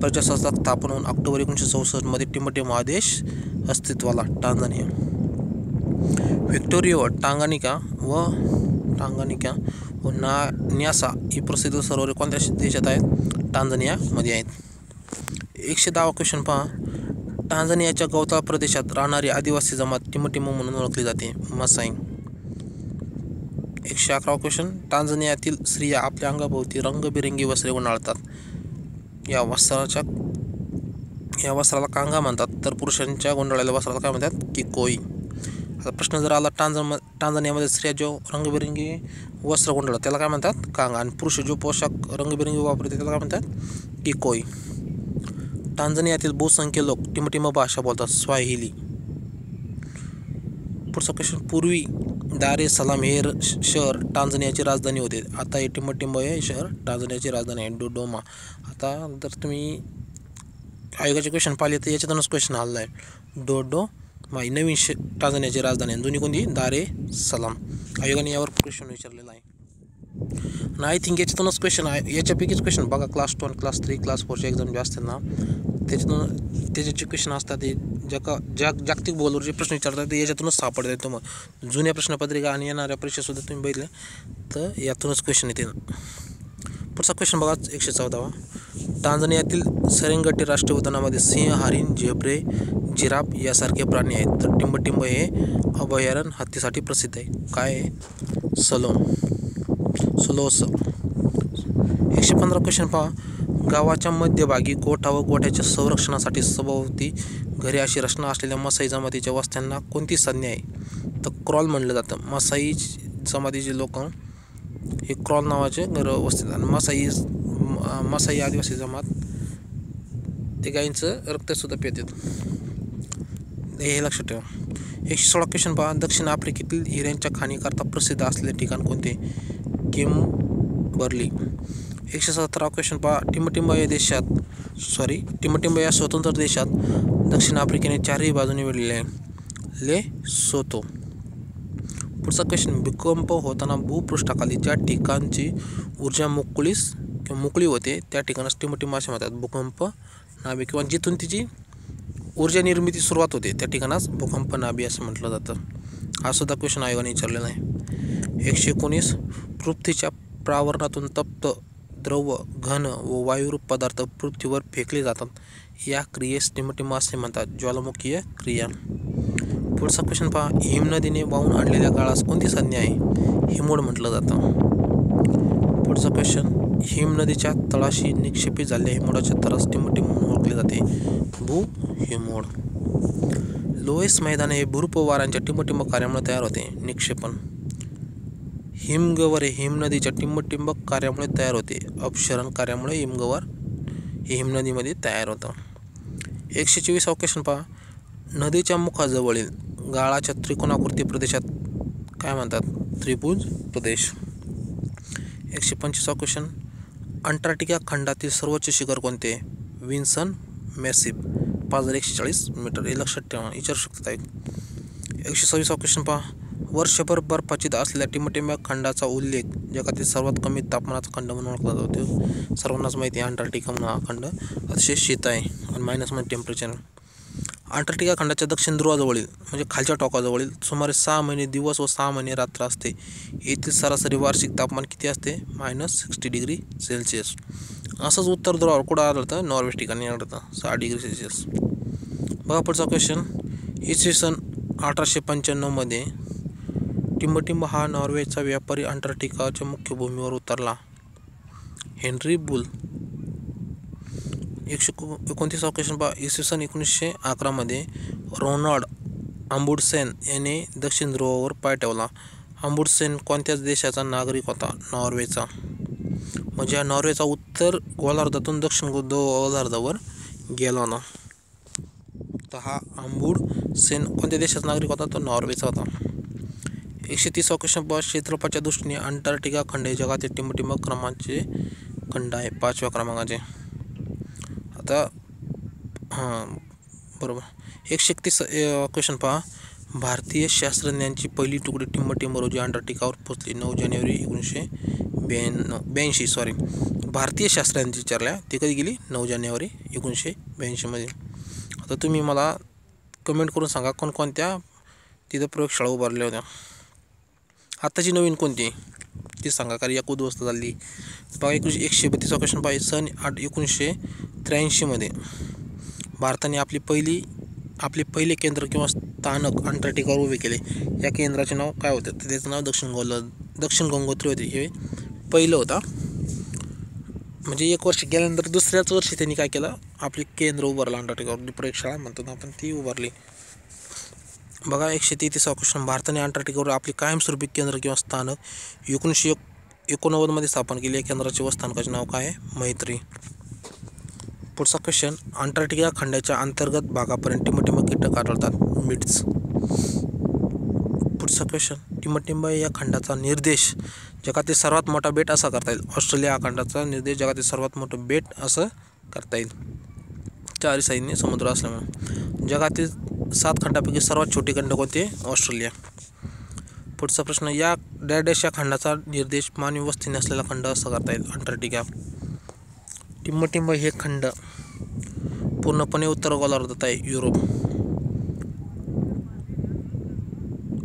प्रजासत्ताक स्थापन होऊन ऑक्टोबर एकोणीसशे चौसष्टमध्ये टिंबटिंब हा देश अस्तित्वाला टांझानिया। व्हिक्टोरिया टांगानिका व टांगानिका व ना न्यासा ही प्रसिद्ध सरोवरे कोणत्या देशात आहेत टांझानियामध्ये आहेत। एकशे दहावा क्वेश्चन पहा, टांझानियाच्या गवताळ प्रदेशात राहणारी आदिवासी जमात टिंबटिंब म्हणून ओळखली जाते मासाई। एकशे अकरावा क्वेश्चन, टांझानियातील स्त्रिया आपल्या अंगाभोवती रंगबिरंगी वस्त्रे गुंडाळतात या वस्त्राच्या या वस्त्राला कांगा म्हणतात तर पुरुषांच्या गुंडाळलेल्या वस्त्राला काय म्हणतात किकोई। आता प्रश्न जर आला टांझान टांझानियामध्ये स्त्रिया जो रंगबिरंगी वस्त्र गुंडाळतात त्याला काय म्हणतात कांगा आणि पुरुष जो पोशाख रंगबिरंगी वापरते त्याला काय म्हणतात किकोई। टांझानियातील बहुसंख्य लोक टिंबटिंब भाषा बोलतात स्वाहिली। पुढचा क्वेश्चन, पूर्वी दार ए सलाम हे शहर टांझानियाची राजधानी होते आता हे टिंबटिंब हे शहर टांझानियाची राजधानी आहे डोडोमा। आता जर तुम्ही आयोगाचे क्वेश्चन पाहिले तर याच्यातूनच क्वेश्चन आलेला आहे डोडोमा ही नवीन श टांझानियाची राजधानी आहे जुनी कोणती दार ए सलाम। आयोगाने यावर क्वेश्चन विचारलेला आहे आणि आय थिंक याच्यातूनच क्वेश्चन आहे याच्यापैकीच क्वेश्चन बघा क्लास टू आणि क्लास थ्री क्लास फोरचे एक्झाम जे असतात ना त्याच्यातून त्याचे जे क्वेश्चन असतात ते जगा जाग जागतिक बोलवर जे प्रश्न विचारतात ते याच्यातूनच सापडतात तुम्हाला जुन्या प्रश्नपत्रिका आणि येणाऱ्या परीक्षासुद्धा तुम्ही बघितल्या तर यातूनच क्वेश्चन येते। पुढचा क्वेश्चन बघा एकशे चौदावा, टांझानियातील सेरेंगेटी राष्ट्रीय उद्यानामध्ये सिंह हरिण झेब्रे जिराफ यासारखे प्राणी आहेत तर टिंबटिंब हे अभयारण्य हत्तीसाठी प्रसिद्ध आहे काय आहे सलोन सलोस। एकशे पंधरा क्वेश्चन पहा, गावाच्या मध्यभागी गोठा व गोठ्याच्या संरक्षणासाठी सभोवती घरे अशी रचना असलेल्या मासाई जमातीच्या वस्त्यांना कोणती संज्ञा आहे तर क्रॉल म्हणलं जातं। मासाई जमातीचे लोक हे क्रॉल नावाचे घर वसतात आणि मासाई मासाई आदिवासी जमात ते गायींचं रक्तसुद्धा पितात हे लक्षात ठेवा। एकशे सोळा क्वेश्चन पहा, दक्षिण आफ्रिकेतील हिऱ्यांच्या खाणीकरता प्रसिद्ध असलेले ठिकाण कोणते किम बर्ली। एकशे सतरा क्वेश्चन पहा. टिमटिंबा या देशात सॉरी टिमटिंबा या स्वतंत्र देशात दक्षिण आफ्रिकेने चारही बाजूने वेढलेले आहे. ले सोतो. पुढचा क्वेश्चन, भूकंप होताना भूपृष्ठाखाली ज्या ठिकाणची ऊर्जा मोकळीस किंवा मोकळी होते त्या ठिकाणास टिमटिंबा असे म्हणतात. भूकंप नाभी किंवा जिथून तिची ऊर्जा निर्मिती सुरुवात होते त्या ठिकाणास भूकंप नाभी असं म्हटलं जातं. हा सुद्धा क्वेश्चन आयोगाने विचारलेला आहे. एकशे एकोणीस, पृथ्वीच्या प्रावरणातून तप्त द्रव घन व वायुरूप पदार्थ पृथ्वीवर फेकले जातात. या क्रियेस टिमटिंबा असे म्हणतात, ज्वालामुखीय क्रिया. पुढचा क्वेश्चन पहा, हिमनदीने वाहून आणलेल्या गाळास कोणती संज्ञा आहे? हिमोड म्हटलं जातं. पुढचा क्वेश्चन, हिमनदीच्या तळाशी निक्षेपित झालेल्या हिमोडाच्या तरास टिमटिंब म्हणून ओळखले जाते. भू हिमोड. लोएस मैदान हे भूरूप वारांच्या टिमटिंब कार्यामुळे तयार होते. निक्षेपण. हिमगवर हे हिमनदीच्या टिंबटिंब कार्यामुळे तयार होते. अपक्षरण कार्यामुळे हिमगवर हे हिमनदीमध्ये तयार होतं. एकशे चोवीसावा क्वेश्चन पहा, नदीच्या मुखाजवळील गाळाच्या त्रिकोणाकृती प्रदेशात काय म्हणतात? त्रिभुज प्रदेश. एकशे पंचवीसावा क्वेश्चन, अंटार्क्टिका खंडातील सर्वोच्च शिखर कोणते? विन्सन मॅसिफ, पाच हजार एकशे चाळीस मीटर. हे लक्षात ठेवा, विचारू शकता. एकशे सव्वीसावा क्वेश्चन पहा, वर्षभर बर्फाच्छादित असलेल्या टिमटिंबा खंडाचा उल्लेख जगातील सर्वात कमी तापमानाचा खंड म्हणून ओळखला जातो. सर्वांनाच माहिती आहे अंटार्क्टिका म्हणून हा खंड अतिशय शीत आहे आणि मायनस मध्ये टेम्परेचर. अंटार्क्टिका खंडाच्या दक्षिण ध्रुवाजवळील म्हणजे खालच्या टोकाजवळील सुमारे सहा महिने दिवस व सहा महिने रात्र असते. येथील सरासरी वार्षिक तापमान किती असते? Minus sixty degree Celsius. असंच उत्तर ध्रुवावर कुठं आढळतं? नॉर्वेज ठिकाणी आढळतं, सहा डिग्री सेल्सिअस. बघा पुढचा क्वेश्चन, इसवी सन अठराशे पंच्याण्णवमध्ये टिमटिंबा हा नॉर्वेचा व्यापारी अंटार्क्टिकाच्या मुख्य भूमीवर उतरला. Henry Bull. एकशे एकोणतीसावा क्वेश्चन पहा, इसवी सन एकोणीसशे अकरामध्ये रोनाल्ड आंबुडसेन याने दक्षिण ध्रुवावर पाय ठेवला. आंबुडसेन कोणत्याच देशाचा नागरिक होता? नॉर्वेचा. म्हणजे हा नॉर्वेचा उत्तर गोलार्धातून दक्षिण गोलार्धावर गेला ना, तर हा आंबुडसेन कोणत्या देशाचा नागरिक होता? तो नॉर्वेचा होता. एकशे तीसावा क्वेश्चन पहा, क्षेत्रफळाच्या दृष्टीने अंटार्क्टिका खंड हे जगातील टिमटिंब क्रमांकाचे खंड आहे, पाचव्या क्रमांकाचे. आता हां बरोबर. एकशे एकतीस क्वेश्चन पहा, भारतीय शास्त्रज्ञांची पहिली तुकडी टिमटिंब रोजी अंटार्क्टिकावर पोचली. नऊ जानेवारी एकोणीसशे ब्याण्णव ब्याऐंशी सॉरी भारतीय शास्त्रज्ञांची विचारल्या, ती कधी गेली? नऊ जानेवारी एकोणीसशे ब्याऐंशीमध्ये. आता तुम्ही मला कमेंट करून सांगा कोणकोणत्या तिथं प्रयोगशाळा उभारल्या होत्या. आत्ताची नवीन कोणती ती सांगा, कारण या कोदवस्था झाली. बघा एकोणीसशे एकशे बत्तीसवा क्वेश्चन पाहिजे, सन आठ एकोणीसशे त्र्याऐंशीमध्ये भारताने आपली पहिली आपले पहिले केंद्र किंवा स्थानक अंटार्क्टिकावर उभे केले. या केंद्राचे नाव काय होते? तर त्याचं नाव दक्षिण गोल दक्षिण गंगोत्री होते. हे पहिलं होता, म्हणजे एक वर्ष गेल्यानंतर दुसऱ्याच वर्षी त्यांनी काय केलं? आपले केंद्र उभारलं अंटार्क्टिकावर, प्रयोगशाळा म्हणतो आपण ती उभारली. बघा एकशे तेहतीसावा क्वेश्चन, भारताने अंटार्क्टिकावर आपले कायमस्वरूपी केंद्र किंवा स्थानक एकोणीसशे एक एकोणनव्वदमध्ये स्थापन केले. या केंद्राचे व स्थानकाचे नाव काय आहे? मैत्री. पुढचा क्वेश्चन, अंटार्क्टिका खंडाच्या अंतर्गत भागापर्यंत टिमटिंब कीटक आढळतात. मिट्स. पुढचा क्वेश्चन, टिमटिंब या खंडाचा निर्देश जगातील सर्वात मोठा बेट असा करता येईल. ऑस्ट्रेलिया हा खंडाचा निर्देश जगातील सर्वात मोठं बेट असं करता येईल. चारी साईडने समुद्र असल्यामुळे. जगातील सात खंडापैकी सर्वात छोटे खंड कोणते? ऑस्ट्रेलिया. पुढचा प्रश्न, या डॅश या खंडाचा निर्देश मानवी वस्तीने असलेला खंड असा करता येईल. अंटार्क्टिका. टिमटिंब हे खंड पूर्णपणे उत्तर गोलार्धात आहे, युरोप.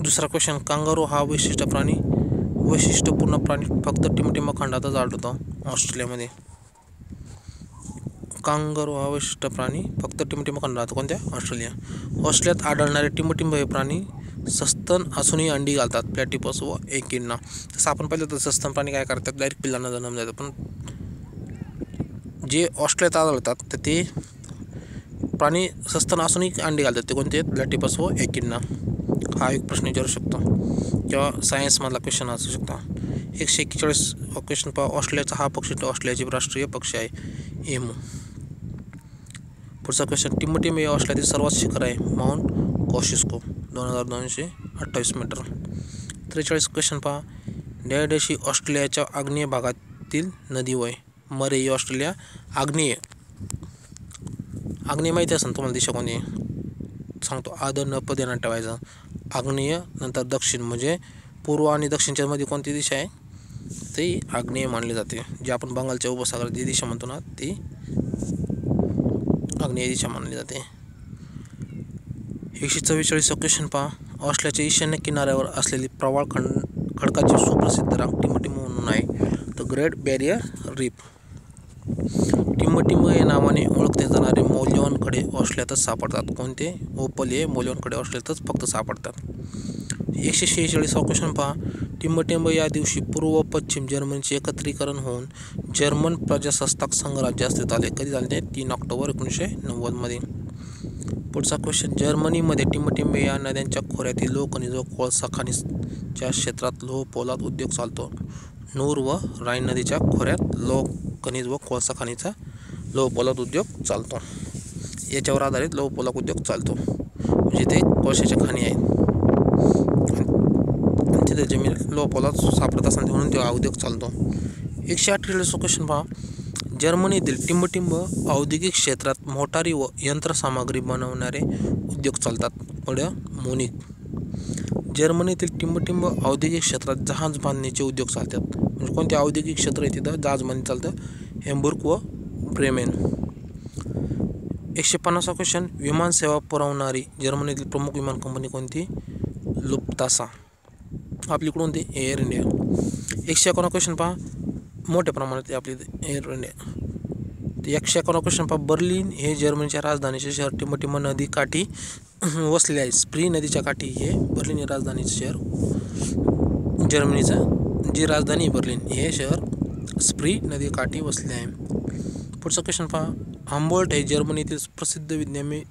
दुसरा क्वेश्चन, कांगारू हा विशिष्ट प्राणी वैशिष्ट्यपूर्ण प्राणी फक्त टिमटिंब खंडातच आढळतो. ऑस्ट्रेलियामध्ये कांगारू हा विशिष्ट प्राणी फक्त टिमटिंब खंडात राहतो. कोणत्या? ऑस्ट्रेलिया. ऑस्ट्रेलियात आढळणारे टिमटिंब हे प्राणी सस्तन असूनही अंडी घालतात. प्लॅटिपस व एकिडना. तसं आपण पाहिलं तर सस्तन प्राणी काय करतात? डायरेक्ट पिल्लांना जन्म देतात. पण जे ऑस्ट्रेलियात आढळतात तर ते प्राणी सस्तन असूनही अंडी घालतात. ते कोणते? प्लॅटिपस व एकिडना. हा एक प्रश्न विचारू शकतो किंवा सायन्समधला क्वेश्चन असू शकतो. एकशे एक्केचाळीस क्वेश्चन पहा, ऑस्ट्रेलियाचा हा पक्षी ऑस्ट्रेलियाचे राष्ट्रीय पक्षी आहे. एमू. पुढचा क्वेश्चन, टिमटिंब हे ऑस्ट्रेलियातील सर्वात शिखर आहे. माउंट कॉशिस्को, दोन हजार दोनशे अठ्ठावीस मीटर. त्रेचाळीस क्वेश्चन पहा, डॅश ही ऑस्ट्रेलियाच्या आग्नेय भागातील नदी वय मरे ही ऑस्ट्रेलिया आग्नेय आग्नेय माहिती असेल तुम्हाला दिशा कोणती सांगतो आदर न पदेना ठेवायचा आग्नेय नंतर दक्षिण म्हणजे पूर्व आणि दक्षिणच्या मध्ये कोणती दिशा आहे ती आग्नेय मानली जाते जे आपण बंगालच्या उपसागरात जी दिशा म्हणतो ना ती आग्नेय दिशा मानली जाते एकशे चव्वेचाळीस क्वेश्चन पहा ऑस्ट्रेलियाच्या ईशान्य किनाऱ्यावर असलेली प्रवाळ खडकाची सुप्रसिद्ध रांग टिमटिम म्हणून आहे द ग्रेट बॅरियर रीफ टिमटिम या नावाने ओळखले जाणारे मौल्यवान खडे ऑस्ट्रेलियातच सापडतात कोणते ओपल हे मौल्यवान खडे ऑस्ट्रेलियातच फक्त सापडतात एकशे शेहेचाळीस क्वेश्चन पहा टिमटिम या दिवशी पूर्व पश्चिम जर्मनीचे एकत्रीकरण होऊन जर्मन प्रजासत्ताक संघराज्य अस्तित्वात आले कधी झाले तीन ऑक्टोबर एकोणीसशे नव्वद मध्ये पुढचा क्वेश्चन जर्मनीमध्ये टिमटिम या नद्यांच्या खोऱ्यातील लोहखनिज व कोळसा खनिजच्या क्षेत्रात लोह पोलाद उद्योग चालतो नूर व राईन नदीच्या खोऱ्यात लोह खनिज व कोळसा खनिजचा लोह पोलाद उद्योग चालतो याच्यावर आधारित लोह पोलाद उद्योग चालतो म्हणजे ते कोळशाच्या खाणी आहेत जमीन लोह पोलाद सापडत असतात म्हणून ते औद्योग चालतो एकशे अठ्ठेचाळीस क्वेश्चन पहा जर्मनीतील टिंबटिंब औद्योगिक क्षेत्रात मोटारी व यंत्रसामग्री बनवणारे उद्योग चालतात पुढे म्युनिक जर्मनीतील टिंबटिंब औद्योगिक क्षेत्रात जहाज बांधणीचे उद्योग चालतात म्हणजे कोणते औद्योगिक क्षेत्र आहे तिथं जहाज बांधणी चालतं हेम्बुर्ग व ब्रेमेन एकशे पन्नास क्वेश्चन विमानसेवा पुरवणारी जर्मनीतील प्रमुख विमान कंपनी कोणती लुफ्तासा आपली इकडून ते एअर इंडिया एकशे एकोणा क्वेश्चन पहा मोठ्या प्रमाणात आपली एअर इंडिया ते एकशे एकोणा क्वेश्चन पहा बर्लिन हे जर्मनीच्या राजधानीचे शहर टिमटिम नदीकाठी वसलेले आहे स्प्री नदीच्या काठी हे बर्लिन हे राजधानीचे शहर जर्मनीचं जी राजधानी बर्लिन हे शहर स्प्री नदीकाठी वसले आहे पुढचं क्वेश्चन पहा हाम्बोल्ट हे जर्मनीतील प्रसिद्ध विज्ञानी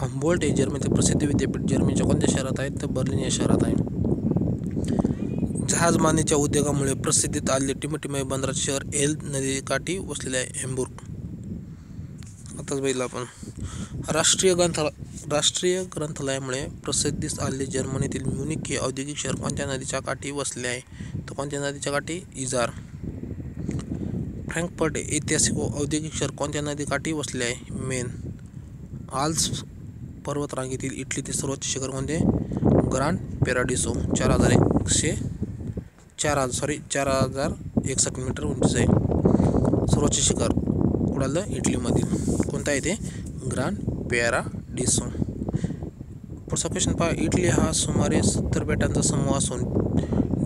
हाम्बोल्ट हे जर्मनीतील प्रसिद्ध विद्यापीठ जर्मनीच्या कोणत्या शहरात आहेत तर बर्लिन या शहरात आहे जहाज बांधणीच्या उद्योगामुळे प्रसिद्धीत आलेले टिमटिम बंदराचे शहर एल नदीकाठी वसलेले आहे हेम्बुर्ग आताच बघितलं आपण राष्ट्रीय ग्रंथालय राष्ट्रीय ग्रंथालयामुळे प्रसिद्धीस आलेले जर्मनीतील म्युनिक हे औद्योगिक शहर कोणत्या नदीच्या काठी वसले आहे तर कोणत्या नदीच्या काठी इझार फ्रँकफर्ट हे ऐतिहासिक व औद्योगिक शहर कोणत्या नदीकाठी वसले आहे मेन आल्प्स पर्वतरांगेतील इटलीतील सर्वोच्च शिखर कोणते ग्रांड पॅराडिसो चार हजार एकशे चार हजार सॉरी चार हजार एकसष्ट मीटर उंचीचं आहे सर्वोच्च शिखर कुडाल इटलीमधील कोणतं आहे ते ग्रांड पॅराडिसो पुढचा क्वेश्चन पहा इटली हा सुमारे सत्तर बेटांचा समूह असून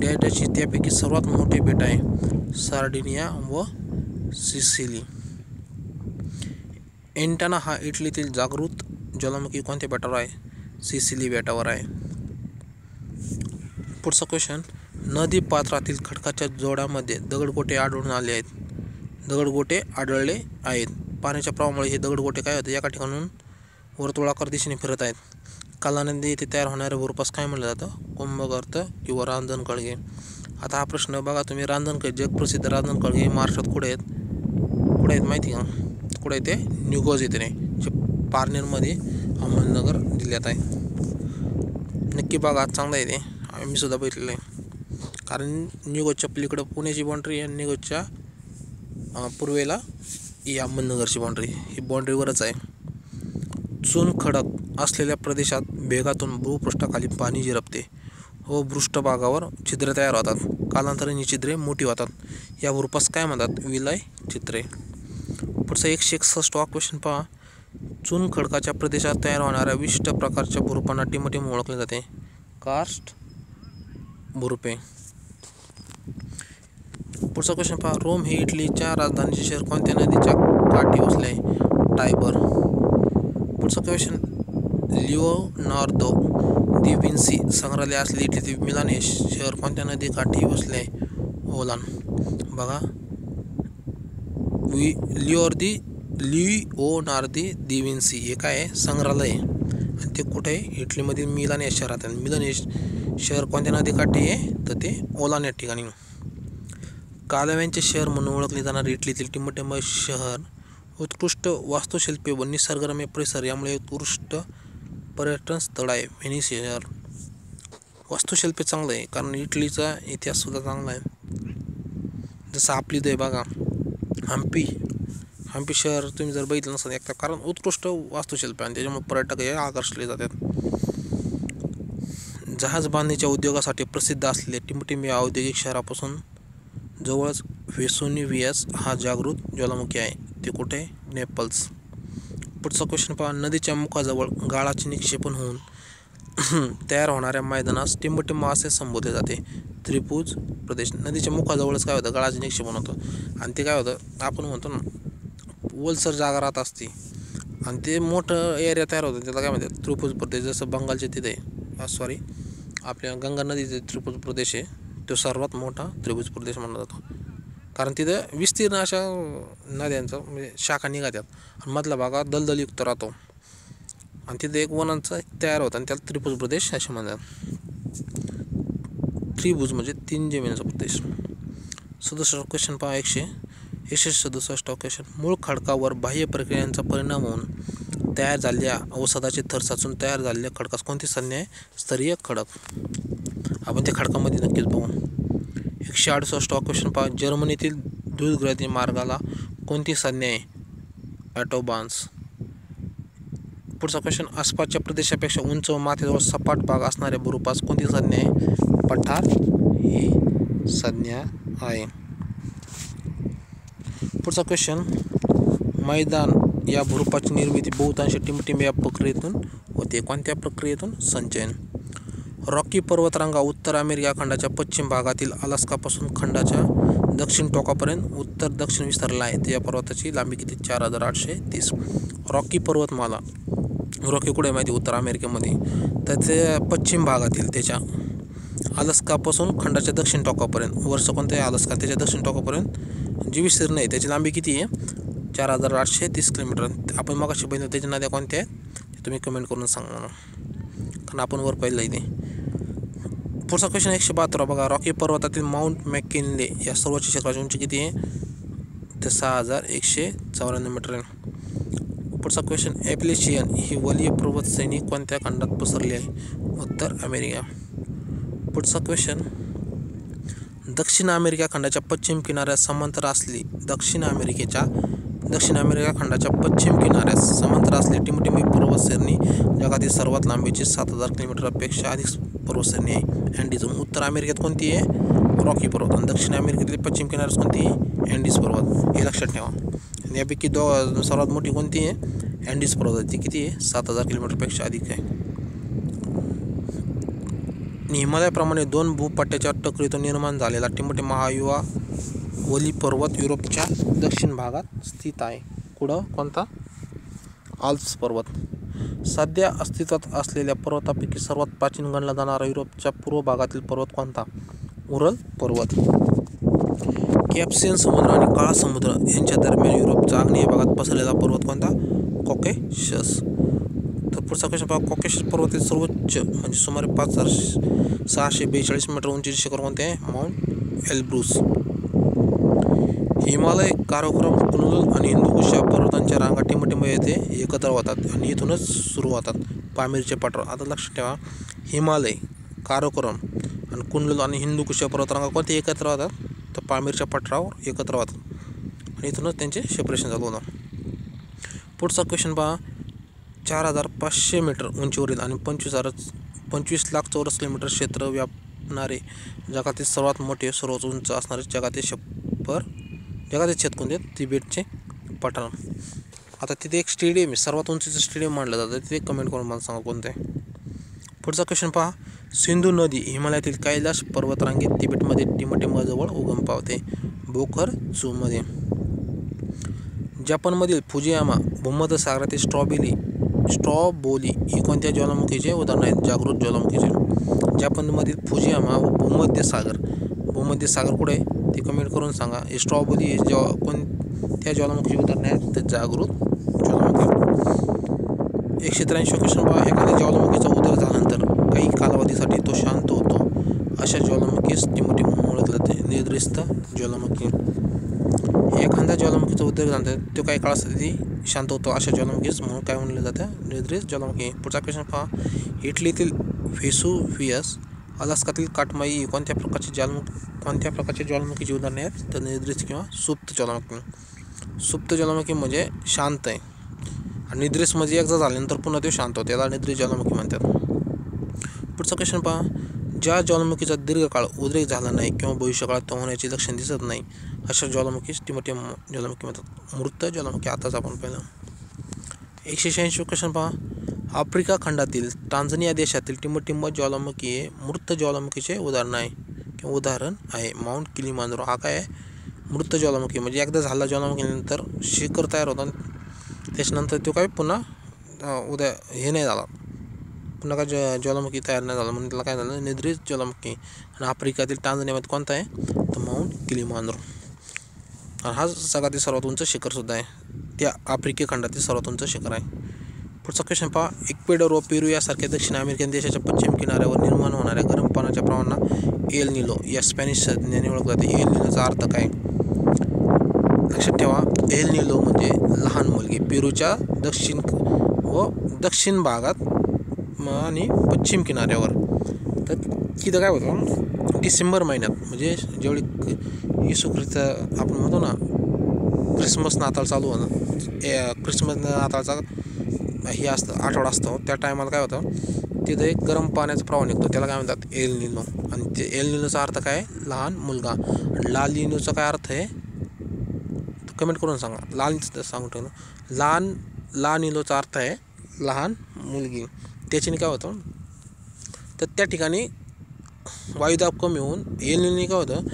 डॅटची त्यापैकी सर्वात मोठे बेट आहे सार्डिनिया व सिसिली एंटाना हा इटलीतील जागृत ज्वालामुखी कोणत्या बेटावर आहे सिसिली बेटावर आहे पुढचा क्वेश्चन नदी पात्रातील खडकाच्या जोडामध्ये दगडगोटे आढळून आले आहेत दगडगोटे आढळले आहेत पाण्याच्या प्रवाहामुळे हे दगडगोटे काय होते एका ठिकाणून वर्तुळाकार दिशेने फिरत आहेत काला नदी येथे तयार होणारे भूरपास काय म्हणलं जातं कुंभगर्त किंवा रांजण कळगे आता हा प्रश्न बघा तुम्ही रांजण कळगे जगप्रसिद्ध रांजण कळगे महाराष्ट्रात कुठे आहेत कुठे आहेत माहिती का कुठे आहे ते न्यूगोज येथे नाही जे पारनेरमध्ये अहमदनगर जिल्ह्यात आहे नक्की बघा चांगलं आहे ते मी सुद्धा बघितलेलं आहे कारण निगोजच्या पलीकडं पुण्याची बाँड्री आणि निगोजच्या पूर्वेला ही अहमदनगरची बाँड्री ही बाँड्रीवरच आहे चुन खडक असलेल्या प्रदेशात भेगातून भूपृष्ठाखाली पाणी जिरपते व पृष्ठभागावर छिद्रे तयार होतात कालांतराने ही छिद्रे मोठी होतात या भूरपास काय म्हणतात विलय छिद्रे पुढचा एकशे एकसष्ट वा क्वेश्चन पहा चुन खडकाच्या प्रदेशात तयार होणाऱ्या विशिष्ट प्रकारच्या भूरूपांना टिमटिम ओळखले जाते कार्स्ट भुरुपे पुढचा क्वेश्चन पहा रोम हे इटलीच्या राजधानीचे शहर कोणत्या नदीच्या काठी वसले आहे टायबर पुढचा क्वेश्चन लिओनार्दो दि विंसी संग्रहालय असले इटलीतील मिलान हे शहर कोणत्या नदीकाठी वसले आहे ओलान बघा वि लिओर्दी लिओनार्दी दि विंसी हे काय आहे संग्रहालय आणि ते कुठे आहे इटलीमधील मिलान या शहरात आहे मिलान हे शहर कोणत्या नदीकाठी आहे तर ते ओलान या ठिकाणी कालव्यांचे शहर म्हणून ओळखले जाणारे इटलीतील टिमटिम शहर उत्कृष्ट वास्तुशिल्पे व निसर्गरम्य परिसर यामुळे उत्कृष्ट पर्यटन स्थळ आहे व्हेनिस शहर वास्तुशिल्पे चांगलं आहे कारण इटलीचा इतिहाससुद्धा चांगला आहे जसं आपली दे बघा हम्पी हम्पी शहर तुम्ही जर बघितलं नसेल एकतर कारण उत्कृष्ट वास्तुशिल्प आणि त्याच्यामुळे पर्यटक हे आकर्षले जातात। जहाज बांधणीच्या उद्योगासाठी प्रसिद्ध असलेले टिमटिमी औद्योगिक शहरापासून जवळच व्हेसुव्हियस हा जागृत ज्वालामुखी आहे, ते कुठे? नेपल्स। पुढचा क्वेश्चन पहा, नदीच्या मुखाजवळ गाळाचे निक्षेपण होऊन तयार होणाऱ्या मैदानास टिंबटिंबा असे संबोधले जाते। त्रिभुज प्रदेश नदीच्या मुखाजवळच काय होतं? गाळाचे निक्षेपण होतं आणि ते काय होतं आपण म्हणतो ना ओलसर जागा राहत असते आणि ते मोठं एरिया तयार होतं त्याला काय म्हणतात? त्रिभुज प्रदेश। जसं बंगालचे तिथे सॉरी आपल्या गंगा नदीचे त्रिभुज प्रदेश आहे तो सर्वात मोठा त्रिभुज प्रदेश मानला जातो कारण तिथं विस्तीर्ण अशा नद्यांचं म्हणजे शाखा निघतात आणि मधला भागात दलदलयुक्त राहतो आणि तिथे एक वनांचा तयार होता आणि त्याला त्रिभुज प्रदेश असे म्हणतात। त्रिभुज म्हणजे तीन जमिनीचा प्रदेश। सदुसष्ट क्वेश्चन पहा, एकशे एकशे सदुसष्ट क्वेश्चन, मूळ खडकावर बाह्य प्रक्रियांचा परिणाम होऊन तयार झालेल्या अवसादाचे थर साचून तयार झालेल्या खडकास कोणती संज्ञा आहे? स्तरीय खडक। आपण त्या खडकामध्ये नक्कीच बघू। एकशे अडुसष्ट क्वेश्चन पहा, जर्मनीतील द्रुतगती मार्गाला कोणती संज्ञा आहे? ॲटोबान्स। पुढचा क्वेश्चन, आसपासच्या प्रदेशापेक्षा उंच व माथेजवळ सपाट भाग असणाऱ्या भूरूपास कोणती संज्ञा आहे? पठार ही संज्ञा आहे। पुढचा क्वेश्चन, मैदान या भूरूपाची निर्मिती बहुतांश टिमटिंब या प्रक्रियेतून होते, कोणत्या प्रक्रियेतून? संचयन। रॉकी पर्वतरांगा उत्तर अमेरिका खंडाच्या पश्चिम भागातील अलास्कापासून खंडाच्या दक्षिण टोकापर्यंत उत्तर दक्षिण विस्तारला आहे। या पर्वताची लांबी किती? चार हजार आठशे तीस। रॉकी पर्वतमाला रॉकी कुठे माहिती? उत्तर अमेरिकेमध्ये, त्याच्या पश्चिम भागातील त्याच्या अलास्कापासून खंडाच्या दक्षिण टोकापर्यंत वर्ष कोणतं आहे? अलास्का। त्याच्या दक्षिण टोकापर्यंत जी विस्तीर्ण आहे त्याची लांबी किती आहे? चार हजार आठशे तीस किलोमीटर। आपण मगाशी बघितलं त्याच्या नद्या कोणत्या आहेत तुम्ही कमेंट करून सांगा म्हणून कारण आपण वर पाहिलं इथे। पुढचा क्वेश्चन एकशे बहात्तर बघा, रॉकी पर्वतातील माउंट मॅकिनले या सर्वोच्च शिखराची उंची किती आहे? ते सहा हजार एकशे चौऱ्याण्णव मीटर आहे। पुढचा क्वेश्चन, ॲपलेशियन ही वलीय पर्वत श्रेणी कोणत्या खंडात पसरली आहे? उत्तर अमेरिका। पुढचा क्वेश्चन, दक्षिण अमेरिका खंडाच्या पश्चिम किनाऱ्यास समांतर असली दक्षिण अमेरिकेच्या दक्षिण अमेरिका खंडाच्या पश्चिम किनाऱ्यास समांतर असली टिमटिमी पर्वत श्रेणी जगातील सर्वात लांबीची सात हजार किलोमीटरपेक्षा अधिक पर्वत श्रेणी आहे। अँडीज। उत्तर अमेरिकेत कोणती आहे? रॉकी पर्वत। आणि दक्षिण अमेरिकेतील पश्चिम किनाऱ्यास कोणती आहे? अँडीज पर्वत। हे लक्षात ठेवा। यापैकी दो सर्वात मोठी कोणती आहे? अँडीज पर्वत। ती किती आहे? सात हजार किलोमीटरपेक्षा अधिक आहे। हिमालयाप्रमाणे दोन भूपट्ट्याच्या टकरीतून निर्माण झालेला टिमटिंबा महायुवा वली पर्वत युरोपच्या दक्षिण भागात स्थित आहे। कुठं? कोणता? आल्प्स पर्वत। सध्या अस्तित्वात असलेल्या पर्वतापैकी सर्वात प्राचीन गणला जाणारा युरोपच्या पूर्व भागातील पर्वत कोणता? उरल पर्वत। कॅस्पियन समुद्र आणि काळा समुद्र यांच्या दरम्यान युरोपच्या आग्नेय भागात पसरलेला पर्वत कोणता? कॉकेशस। तर पुढचा क्वेश्चन पहा, कॉकेशस पर्वतातील सर्वोच्च म्हणजे सुमारे पाच हजार सहाशे बेचाळीस मीटर उंचीचे शिखर कोणते आहे? Mount Elbrus. Himalaya Karakoram Kunlun आणि हिंदुकुश या पर्वतांच्या रांगा टिंबटिंब येथे एकत्र होतात आणि इथूनच सुरू होतात पामीरचे पठार। आता लक्षात ठेवा, हिमालय काराकोरम आणि कुनलुन आणि हिंदुकुश या पर्वतरांगा कोणते एकत्र होतात? तर पामीरच्या पठारावर एकत्र होतात आणि इथूनच त्यांचे सेपरेशन झालं होतं। पुढचा क्वेश्चन पहा, चार हजार पाचशे मीटर उंचीवरील आणि पंचवीस हजार पंचवीस लाख चौरस किलोमीटर क्षेत्र व्यापणारे जगातील सर्वात मोठे सर्वोच्च उंच असणारे जगातील शंभर जगातील छेद कोणते? तिबेटचे पठार। आता तिथे एक स्टेडियम आहे सर्वात उंचीचं स्टेडियम मानलं जातं, तिथे कमेंट करून मला सांगा कोणते। पुढचा क्वेश्चन पहा, सिंधू नदी हिमालयातील कैलाश पर्वतरांगेत तिबेटमध्ये टिमटिंबाजवळ उगम पावते, बोखर झूमध्ये। जपानमधील फुजियामा भूमध्यसागरातील स्ट्रॉबेरी स्ट्रॉबोली ही कोणत्या ज्वालामुखीचे उदाहरण आहेत? जागृत ज्वालामुखीचे। जपानमधील फुजियामा व भूमध्यसागर भूमध्यसागर कुठे ते कमेंट करून सांगा। स्ट्रॉबोली हे ज्वा कोणत्या ज्वालामुखीचे उदाहरण आहेत? तर जागृत ज्वालामुखी। एकशे त्र्याऐंशी क्वेश्चन पहा, एखाद्या ज्वालामुखीचा उदय झाल्यानंतर काही कालावधीसाठी तो शांत होतो अशा ज्वालामुखीस टिमटिंब ओळखले जाते, निर्दिष्ट ज्वालामुखी। एखाद्या ज्वालामुखीचा उद्रेक झाला तो काही काळासाठी शांत होतो अशा ज्वालामुखीस म्हणून काय म्हणलं जातं? निर्दिष्ट ज्वालामुखी। पुढचा क्वेश्चन पहा, इटलीतील व्हेसुव्हियस अलास्कातील काटमाई ही कोणत्या प्रकारची ज्वालामुखी कोणत्या प्रकारच्या ज्वालामुखीची उदाहरणे आहेत? तर निर्दिष्ट किंवा सुप्त ज्वालामुखी। सुप्त ज्वालामुखी म्हणजे शांत आहे आणि निद्रेस म्हणजे एकदा झाल्यानंतर पुन्हा ते शांत होते, त्याला निद्रित ज्वालामुखी म्हणतात। पुढचा क्वेश्चन पहा, ज्या ज्वालामुखीचा दीर्घकाळ उद्रेक झाला नाही किंवा भविष्यकाळात होण्याची लक्षण दिसत नाही अशा ज्वालामुखीस टिमोटियम ज्वालामुखी म्हणतात, मृत ज्वालामुखी। आताच आपण पहिला एकशे शहाऐंशी क्वेश्चन पहा, आफ्रिका खंडातील टांझानिया देशातील टिंबटिंब ज्वालामुखी हे मृत ज्वालामुखीचे उदाहरण आहे किंवा उदाहरण आहे। माउंट किलिमांजारो हा काय मृत ज्वालामुखी म्हणजे एकदा झाला ज्वालामुखीनंतर शिखर तयार होतं, त्याच्यानंतर तो काय पुन्हा उदय हे नाही झाला, पुन्हा काय ज ज्वालामुखी तयार नाही झाला म्हणून त्याला काय झालं निद्रित ज्वालामुखी। आणि आफ्रिकातील टांझानियामध्ये कोणता आहे तर माउंट किलिमांजारो, आणि हा जगातील सर्वात उंच शिखरसुद्धा आहे, त्या आफ्रिकी खंडातील सर्वात उंच शिखर आहे। पुढचा क्वेश्चन पहा, इक्वेडोर व पेरू यासारख्या दक्षिण अमेरिकन देशाच्या पश्चिम किनाऱ्यावर निर्माण होणाऱ्या गरम पाण्याच्या प्रमाणांना एल निनो या स्पॅनिश संज्ञेने ओळखले जाते, एल निनोचा अर्थ काय लक्षात ठेवा, एल निनो म्हणजे लहान मुलगी। पेरूच्या दक्षिण व दक्षिण भागात आणि पश्चिम किनाऱ्यावर तर तिथं काय होतं डिसेंबर महिन्यात म्हणजे जेवढी येशू ख्रिस्त आपण म्हणतो ना क्रिसमस नाताळ चालू होणं क्रिसमस नाताळचा हे असतं आठवडा असतो त्या टायमाला काय होतं तिथं एक गरम पाण्याचा प्रवाह निघतो, त्याला काय म्हणतात एल निनो। आणि ते एल निनोचा अर्थ काय लहान मुलगा, आणि लाल निनोचा काय अर्थ आहे कमेंट करून सांगा, लाल सांगू ठेवलं लहान लाल निनोचा अर्थ आहे लहान मुलगी। त्याच्याने काय होतं तर त्या ठिकाणी वायुदाब कमी होऊन एल निनो काय होतं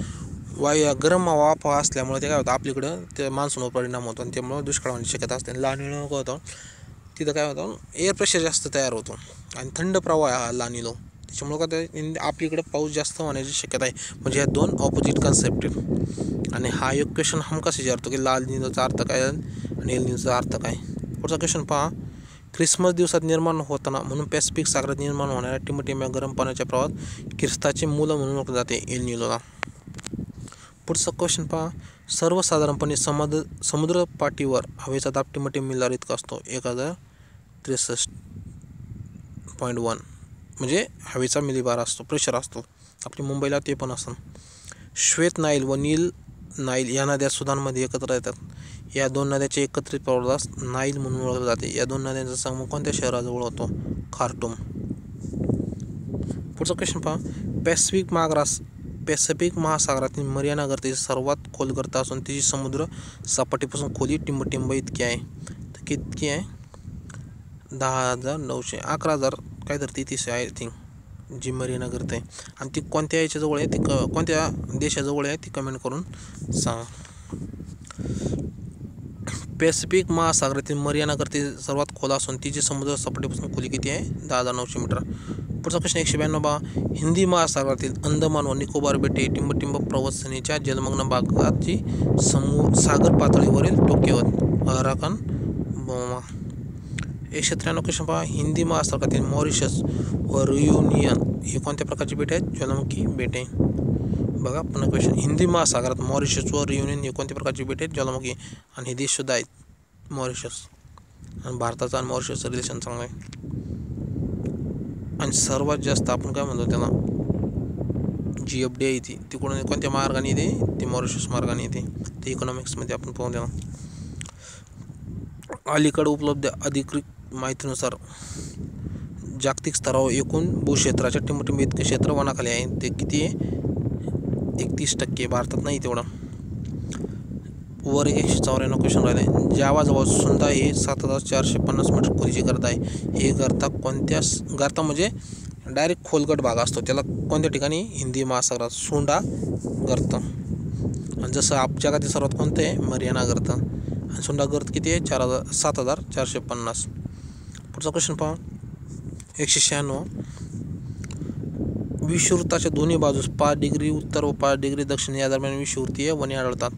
वायू गरम हवा आबहवा असल्यामुळे ते काय होतं आपल्याकडं ते मान्सूनवर परिणाम होतो आणि त्यामुळं दुष्काळ होण्याची शक्यता असते। लाल निनो काय होतं तिथं काय होतं एअर प्रेशर जास्त तयार होतो आणि थंड प्रवाह हा ला निनो, त्याच्यामुळं काय आपल्याकडे पाऊस जास्त होण्याची शक्यता आहे, म्हणजे ह्या दोन ऑपोजिट कन्सेप्ट आहेत। आणि हा एक क्वेश्चन हमखास विचारतो की लाल निनोचा अर्थ काय आणि एल निनोचा अर्थ काय। पुढचा क्वेश्चन पहा, ख्रिसमस दिवसात निर्माण होताना म्हणून पॅसिफिक सागरात निर्माण होणाऱ्या टिमटिम्या गरम पाण्याच्या प्रवाहात ख्रिस्ताची मुलं म्हणून ओळखले जाते, एल निनोला। पुढचा क्वेश्चन पहा, सर्वसाधारणपणे समुद्र समुद्रपाटीवर हवेचा दाब टिमटिम मिलीबार इतका असतो, एक हजार त्रेसष्ट पॉईंट वन म्हणजे हवेचा मिलीबार असतो प्रेशर असतो, आपली मुंबईला ते पण असतं। श्वेत नाईल व नील नाईल या नद्या सुदानमध्ये एकत्र येतात, या दोन नद्याचे एकत्रित प्रवाहास नाईल म्हणून ओळखले जाते, या दोन नद्यांचा संगम कोणत्या शहराजवळ होतो खार्टूम। पुढचा क्वेश्चन पहा, पॅसिफिक महाग्रास पॅसिफिक महासागरातील मरियाना गर्त ही सर्वात खोल गर्त असून तिची समुद्र सपाटीपासून खोली टिंबटिंब इतकी आहे, तर कितकी आहे दहा हजार नऊशे अकरा हजार काहीतरी तीस आय थिंक जी मरियाना गर्त आहे, आणि ती कोणत्या याच्याजवळ आहे ती क कोणत्या देशाजवळ आहे ती कमेंट करून सांगा। पॅसिफिक महासागरातील मरियाना गर्त ही सर्वात खोल असून तिची समुद्र सपाटीपासून खोली किती आहे दहा हजार नऊशे मीटर। पुढचा प्रश्न एकशे ब्याण्णव बा, हिंदी महासागरातील अंदमान व निकोबार बेटे टिंबटिंब प्रवसनीच्या जलमग्न भागाची समूह सागर पातळीवरील टोके होत, अराकन बोमा। एकशे त्र्याण्णव क्वेश्चन पहा, हिंदी महासागरातील मॉरिशस व रियुनियन हे कोणत्या प्रकारची बेटे आहेत ज्वालामुखी बेटे। बघा पुन्हा क्वेश्चन, हिंदी महासागरात मॉरिशस व रियुनियन हे कोणत्या प्रकारची बेटे आहेत ज्वालामुखी, आणि हे देशसुद्धा आहेत मॉरिशस, आणि भारताचा आणि मॉरिशसचं रिलेशन चांगलं आहे। आणि सर्वात जास्त आपण काय म्हणतो त्याला जी एफ डी येते ती कोण कोणत्या मार्गाने येते ती मॉरिशस मार्गाने येते, ते इकॉनॉमिक्समध्ये आपण पाहून द्या। अलीकडे उपलब्ध अधिकृत माहितीनुसार जागतिक स्तरावर एकूण भूक्षेत्राच्या टिंबटिंब इतके क्षेत्र वनाखाली आहे, ते किती आहे एकतीस टक्के भारतात नाही तेवढा वर। एकशे चौऱ्याण्णव क्वेश्चन राहिले, जावाजवळ सुंदा हे सात हजार चारशे पन्नास मीटर खोलीची गर्त आहे, हे गर्ता कोणत्या गर्ता म्हणजे डायरेक्ट खोलगट भाग असतो त्याला कोणत्या ठिकाणी हिंदी महासागरात सुंदा गर्त, आणि जसं आप जगातील सर्वात कोणतं आहे मरियाना गर्त, आणि सुंदा गर्त किती आहे चार हजार सात हजार चारशे पन्नास। पुढचा क्वेश्चन पहा, एकशे शहाण्णव, विषुववृत्ताच्या दोन्ही बाजूस पाच डिग्री उत्तर व पाच डिग्री दक्षिण या दरम्यान विषुववृत्तीय वने आढळतात,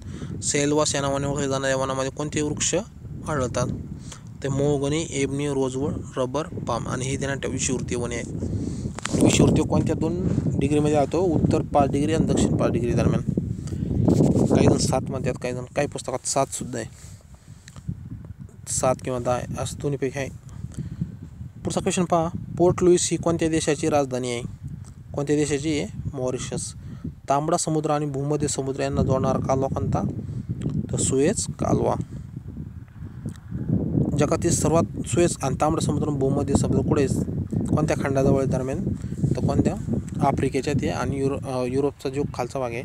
सेलवास या नावाने ओळखल्या जाणाऱ्या वनामध्ये कोणते वृक्ष आढळतात ते mahogany ebony rosewood rubber palm, आणि हे देण्यात विषुववृत्तीय वने आहेत। विषुववृत्तीय कोणत्या दोन डिग्रीमध्ये आढळतो उत्तर पाच डिग्री आणि दक्षिण पाच डिग्री दरम्यान, काही जण सात म्हणतात काही जण काही पुस्तकात सातसुद्धा आहे, सात किंवा दहा असं दोन्हीपैकी आहे। पुढचा क्वेश्चन पहा, पोर्ट लुईस ही कोणत्या देशाची राजधानी आहे, कोणत्या देशाची आहे मॉरिशस। तांबडा समुद्र आणि भूमध्य समुद्र यांना जोडणारा कालवा कोणता तर सुएझ कालवा। जगातील सर्वात सुएस आणि तांबडा समुद्र भूमध्य समुद्राकडेच कोणत्या खंडाजवळ दरम्यान, तर कोणत्या आफ्रिकेच्या ते आणि युरो युरोपचा जो खालचा भाग आहे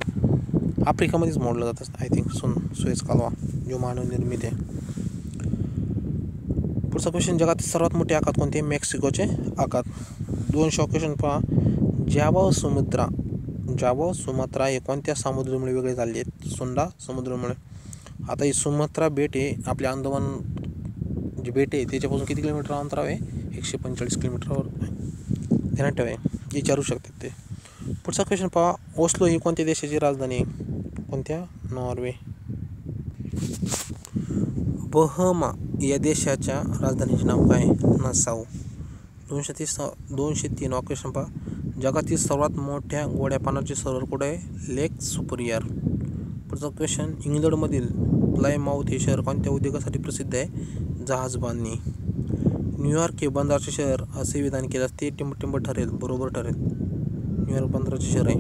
आफ्रिकामध्येच मोडला जातात. आय थिंक सुन सुएस कालवा जो मानव निर्मित आहे. पुढचा क्वेश्चन, जगातील सर्वात मोठे आखात कोणते, मेक्सिकोचे आखात. दोनशे क्वेश्चन पहा, जावा सुमात्रा जावा सुमात्रा हे कोणत्या समुद्रामुळे वेगळे झाले आहेत, सुंडा समुद्रामुळे. आता ही सुमात्रा बेट हे आपल्या अंदमान जे बेट आहे त्याच्यापासून किती किलोमीटर अंतरावर आहे, एकशे पंचेचाळीस किलोमीटरवर. ध्यानात ठेवा, विचारू शकतात ते. पुढचा क्वेश्चन पहा, ओस्लो ही कोणत्या देशाची राजधानी आहे, कोणत्या, नॉर्वे. बहमा या देशाच्या राजधानीचे नाव काय, नासाऊ. दोनशे तीस दोनशे तीन क्वेश्चन पहा, जगातील सर्वात मोठ्या गोड्या पाण्याचे सरोवर कुठे आहे, लेक सुपिरियर. पुढचा क्वेश्चन, इंग्लंडमधील प्लायमाउथ हे शहर कोणत्या उद्योगासाठी प्रसिद्ध आहे, जहाज बांधणी. न्यूयॉर्क हे बंदराचे शहर असे विधान केले असते टिंबटिंब ठरेल, बरोबर ठरेल, न्यूयॉर्क बंदराचे शहर आहे.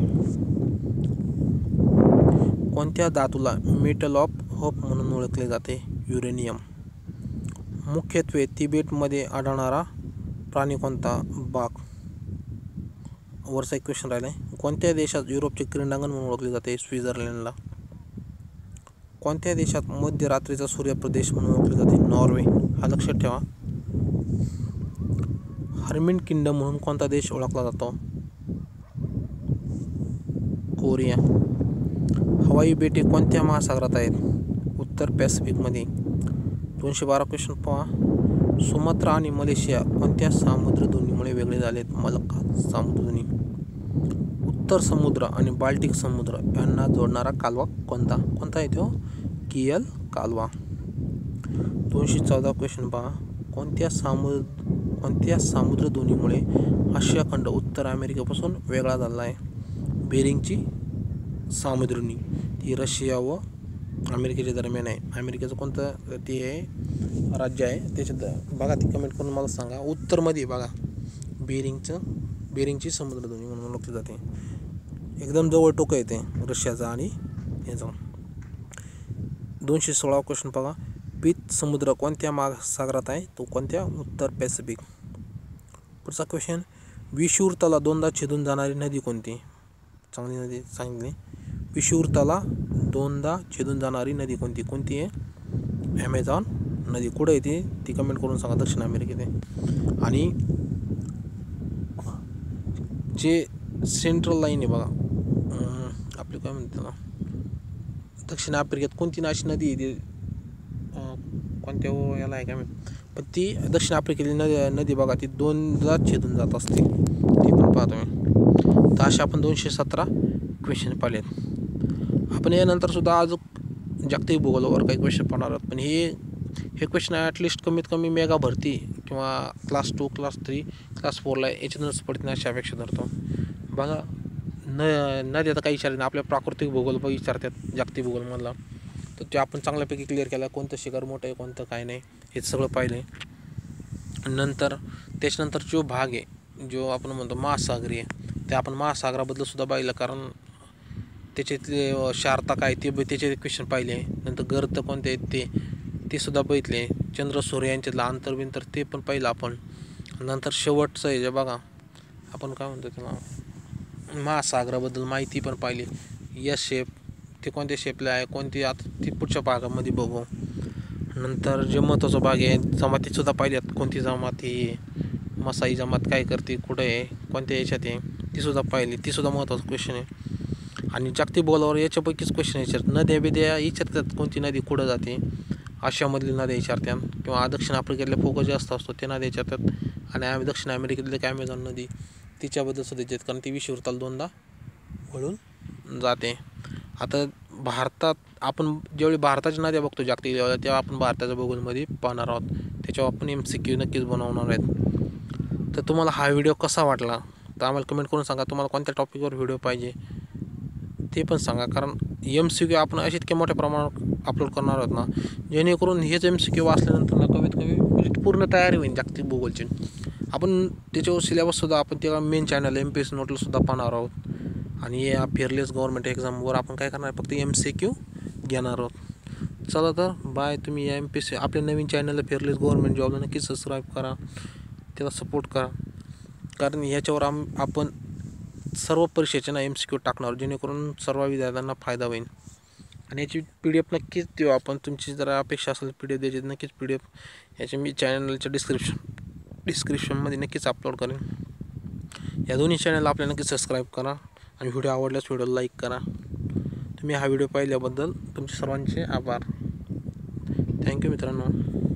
कोणत्या धातूला मेटल ऑफ होप म्हणून ओळखले जाते, युरेनियम. मुख्यत्वे तिबेटमध्ये आढळणारा प्राणी कोणता, बाक. वरचा एक क्वेश्चन राहिला आहे, कोणत्या देशात युरोपचे क्रीडांगण म्हणून ओळखले जाते, स्वित्झर्लंडला. कोणत्या देशात मध्यरात्रीचा सूर्यप्रदेश म्हणून ओळखले जाते, नॉर्वे. हा लक्षात ठेवा. हर्मिट किंगडम म्हणून कोणता देश ओळखला जातो, कोरिया. हवाई बेटे कोणत्या महासागरात आहेत, उत्तर पॅसिफिकमध्ये. दोनशे बारा क्वेश्चन पहा, सुमात्रा आणि मलेशिया कोणत्या सामुद्रधुनीमुळे वेगळे झालेत, मलक्का सामुद्रधुनी. उत्तर समुद्र आणि बाल्टिक समुद्र यांना जोडणारा कालवा कोणता, कोणता आहे तो, कियल कालवा. दोनशे चौदा क्वेश्चन पहा, कोणत्या सामुद्र कोणत्या सामुद्रधुनीमुळे आशिया खंड उत्तर अमेरिकेपासून वेगळा झाला आहे, बेरिंगची सामुद्रधुनी, ती रशिया व अमेरिकेच्या दरम्यान आहे. अमेरिकेचं कोणतं ते आहे राज्य आहे त्याच्यात बघा, ती कमेंट करून मला सांगा. उत्तरमध्ये बघा बेरिंगचं बेरिंगची समुद्रधुनी म्हणून ओळखली जाते, एकदम जवळ टोकं येते रशियाचा आणि याचा. दोनशे सोळा क्वेश्चन बघा, पीत समुद्र कोणत्या महासागरात आहे, तो कोणत्या, उत्तर पॅसिफिक. पुढचा क्वेश्चन, विषुवृत्ताला दोनदा छेदून जाणारी नदी कोणती, चांगली नदी सांगितली. विषुवृत्ताला दोनदा छेदून जाणारी नदी कोणती, कोणती आहे, ॲमेझॉन नदी. कुठे येते ती कमेंट करून सांगा, दक्षिण अमेरिकेत आहे. आणि जे सेंट्रल लाईन आहे बघा आपली काय म्हणते ना, दक्षिण आफ्रिकेत कोणती अशी नदी आहे, कोणत्या याला आहे काय माहिती, पण ती दक्षिण आफ्रिकेतली नदी नदी बघा ती दोनदा छेदून जात असते, ती पण पाहतो मी. तर अशा आपण दोनशे सतरा क्वेश्चन पाहिलेत. आपण यानंतरसुद्धा अजून जागतिक भूगोलावर काही क्वेश्चन पाहणार आहोत, पण हे हे क्वेश्चन ॲटलिस्ट कमीत कमी मेगा भरती किंवा class two class three class फोरला याच्यातूनच पडतील अशी अपेक्षा धरतो. बघा न न देता काही विचार नाही, आपल्या प्राकृतिक भूगोल पण विचारतात जागतिक भूगोलमधला, तर ते आपण चांगल्यापैकी क्लिअर केला, कोणतं शिखर मोठं आहे कोणतं काय नाही हे सगळं पाहिलं आहे. नंतर त्याच्यानंतर जो भाग आहे जो आपण म्हणतो महासागरी आहे, ते आपण महासागराबद्दलसुद्धा पाहिलं, कारण त्याच्यातले क्षारता काय ते त्याचे क्वेश्चन पाहिले. नंतर गर्त कोणते आहेत ते ते सुद्धा बघितले, चंद्र सूर्य यांच्यातलं आंतरबिंतर ते पण पाहिलं आपण. नंतर शेवटचं आहे जे बघा आपण काय म्हणतो त्याला महासागराबद्दल माहिती पण पाहिली, या शेप ते कोणत्या शेपला आहे कोणती, आता ती पुढच्या भागामध्ये बघू. नंतर जे महत्त्वाचा भाग आहे जमातीसुद्धा पाहिल्यात, कोणती जमाती आहे, मसाई जमात काय करते, कुठे आहे, कोणत्या याच्यात आहे तीसुद्धा पाहिली, तीसुद्धा महत्त्वाचं क्वेश्चन आहे. आणि जागतिक बोलावर याच्यापैकीच क्वेश्चन विचारतात, नद्या बिद्या विचारतात, कोणती नदी कुठं जाते, आशियामधली नद्या विचारतात, किंवा दक्षिण आफ्रिकेतल्या फोकस जास्त असतो ते नद्या विचारतात. आणि आम्ही दक्षिण अमेरिकेतली काय ॲमेझॉन नदी तिच्याबद्दल सुद्धा विचारतात, कारण ती विषुवृत्ताला दोनदा वळून जाते. आता भारतात आपण ज्यावेळी भारताच्या नद्या बघतो जागतिक लेवलला, तेव्हा आपण भारताच्या भूगोलमध्ये पाहणार आहोत, त्याच्यावर आपण एम सी क्यू नक्कीच बनवणार आहेत. तर तुम्हाला हा व्हिडिओ कसा वाटला तर आम्हाला कमेंट करून सांगा, तुम्हाला कोणत्या टॉपिकवर व्हिडिओ पाहिजे ते पण सांगा, कारण एम सी क्यू आपण असे इतक्या मोठ्या प्रमाणावर अपलोड करणार आहोत ना, जेणेकरून हेच एम सी क्यू वाचल्यानंतर ना कमीत कमी पूर्ण तयारी होईल जागतिक भूगोलची. आपण त्याच्यावर सिलेबससुद्धा आपण तेव्हा main channel M P S नोटलासुद्धा पाहणार आहोत. आणि या फेअरलेस गव्हर्नमेंट एक्झामवर आपण काय करणार, फक्त एम सी क्यू घेणार आहोत. चला तर बाय. तुम्ही एम पी सी आपल्या नवीन चॅनलला फेअरलेस गव्हर्नमेंट जॉबला नक्की सबस्क्राईब करा, त्याला सपोर्ट करा, कारण ह्याच्यावर आम आपण सर्व परीक्षेचे ना एम सी क्यू टाकणार, जेणेकरून सर्व विद्यार्थ्यांना फायदा होईल. आणि याची पी डी एफ नक्कीच देऊ आपण. तुमची जरा अपेक्षा असेल पी डी एफ द्यायची, नक्कीच पी डी एफ ह्याचे मी चॅनलच्या डिस्क्रिप्शन डिस्क्रिप्शनमध्ये नक्कीच अपलोड करेन. या दोन्ही चॅनलला आपल्याला नक्कीच सबस्क्राईब करा आणि व्हिडिओ आवडल्यास व्हिडिओला लाईक करा. तुम्ही हा व्हिडिओ पाहिल्याबद्दल तुमचे सर्वांचे आभार. थँक्यू मित्रांनो.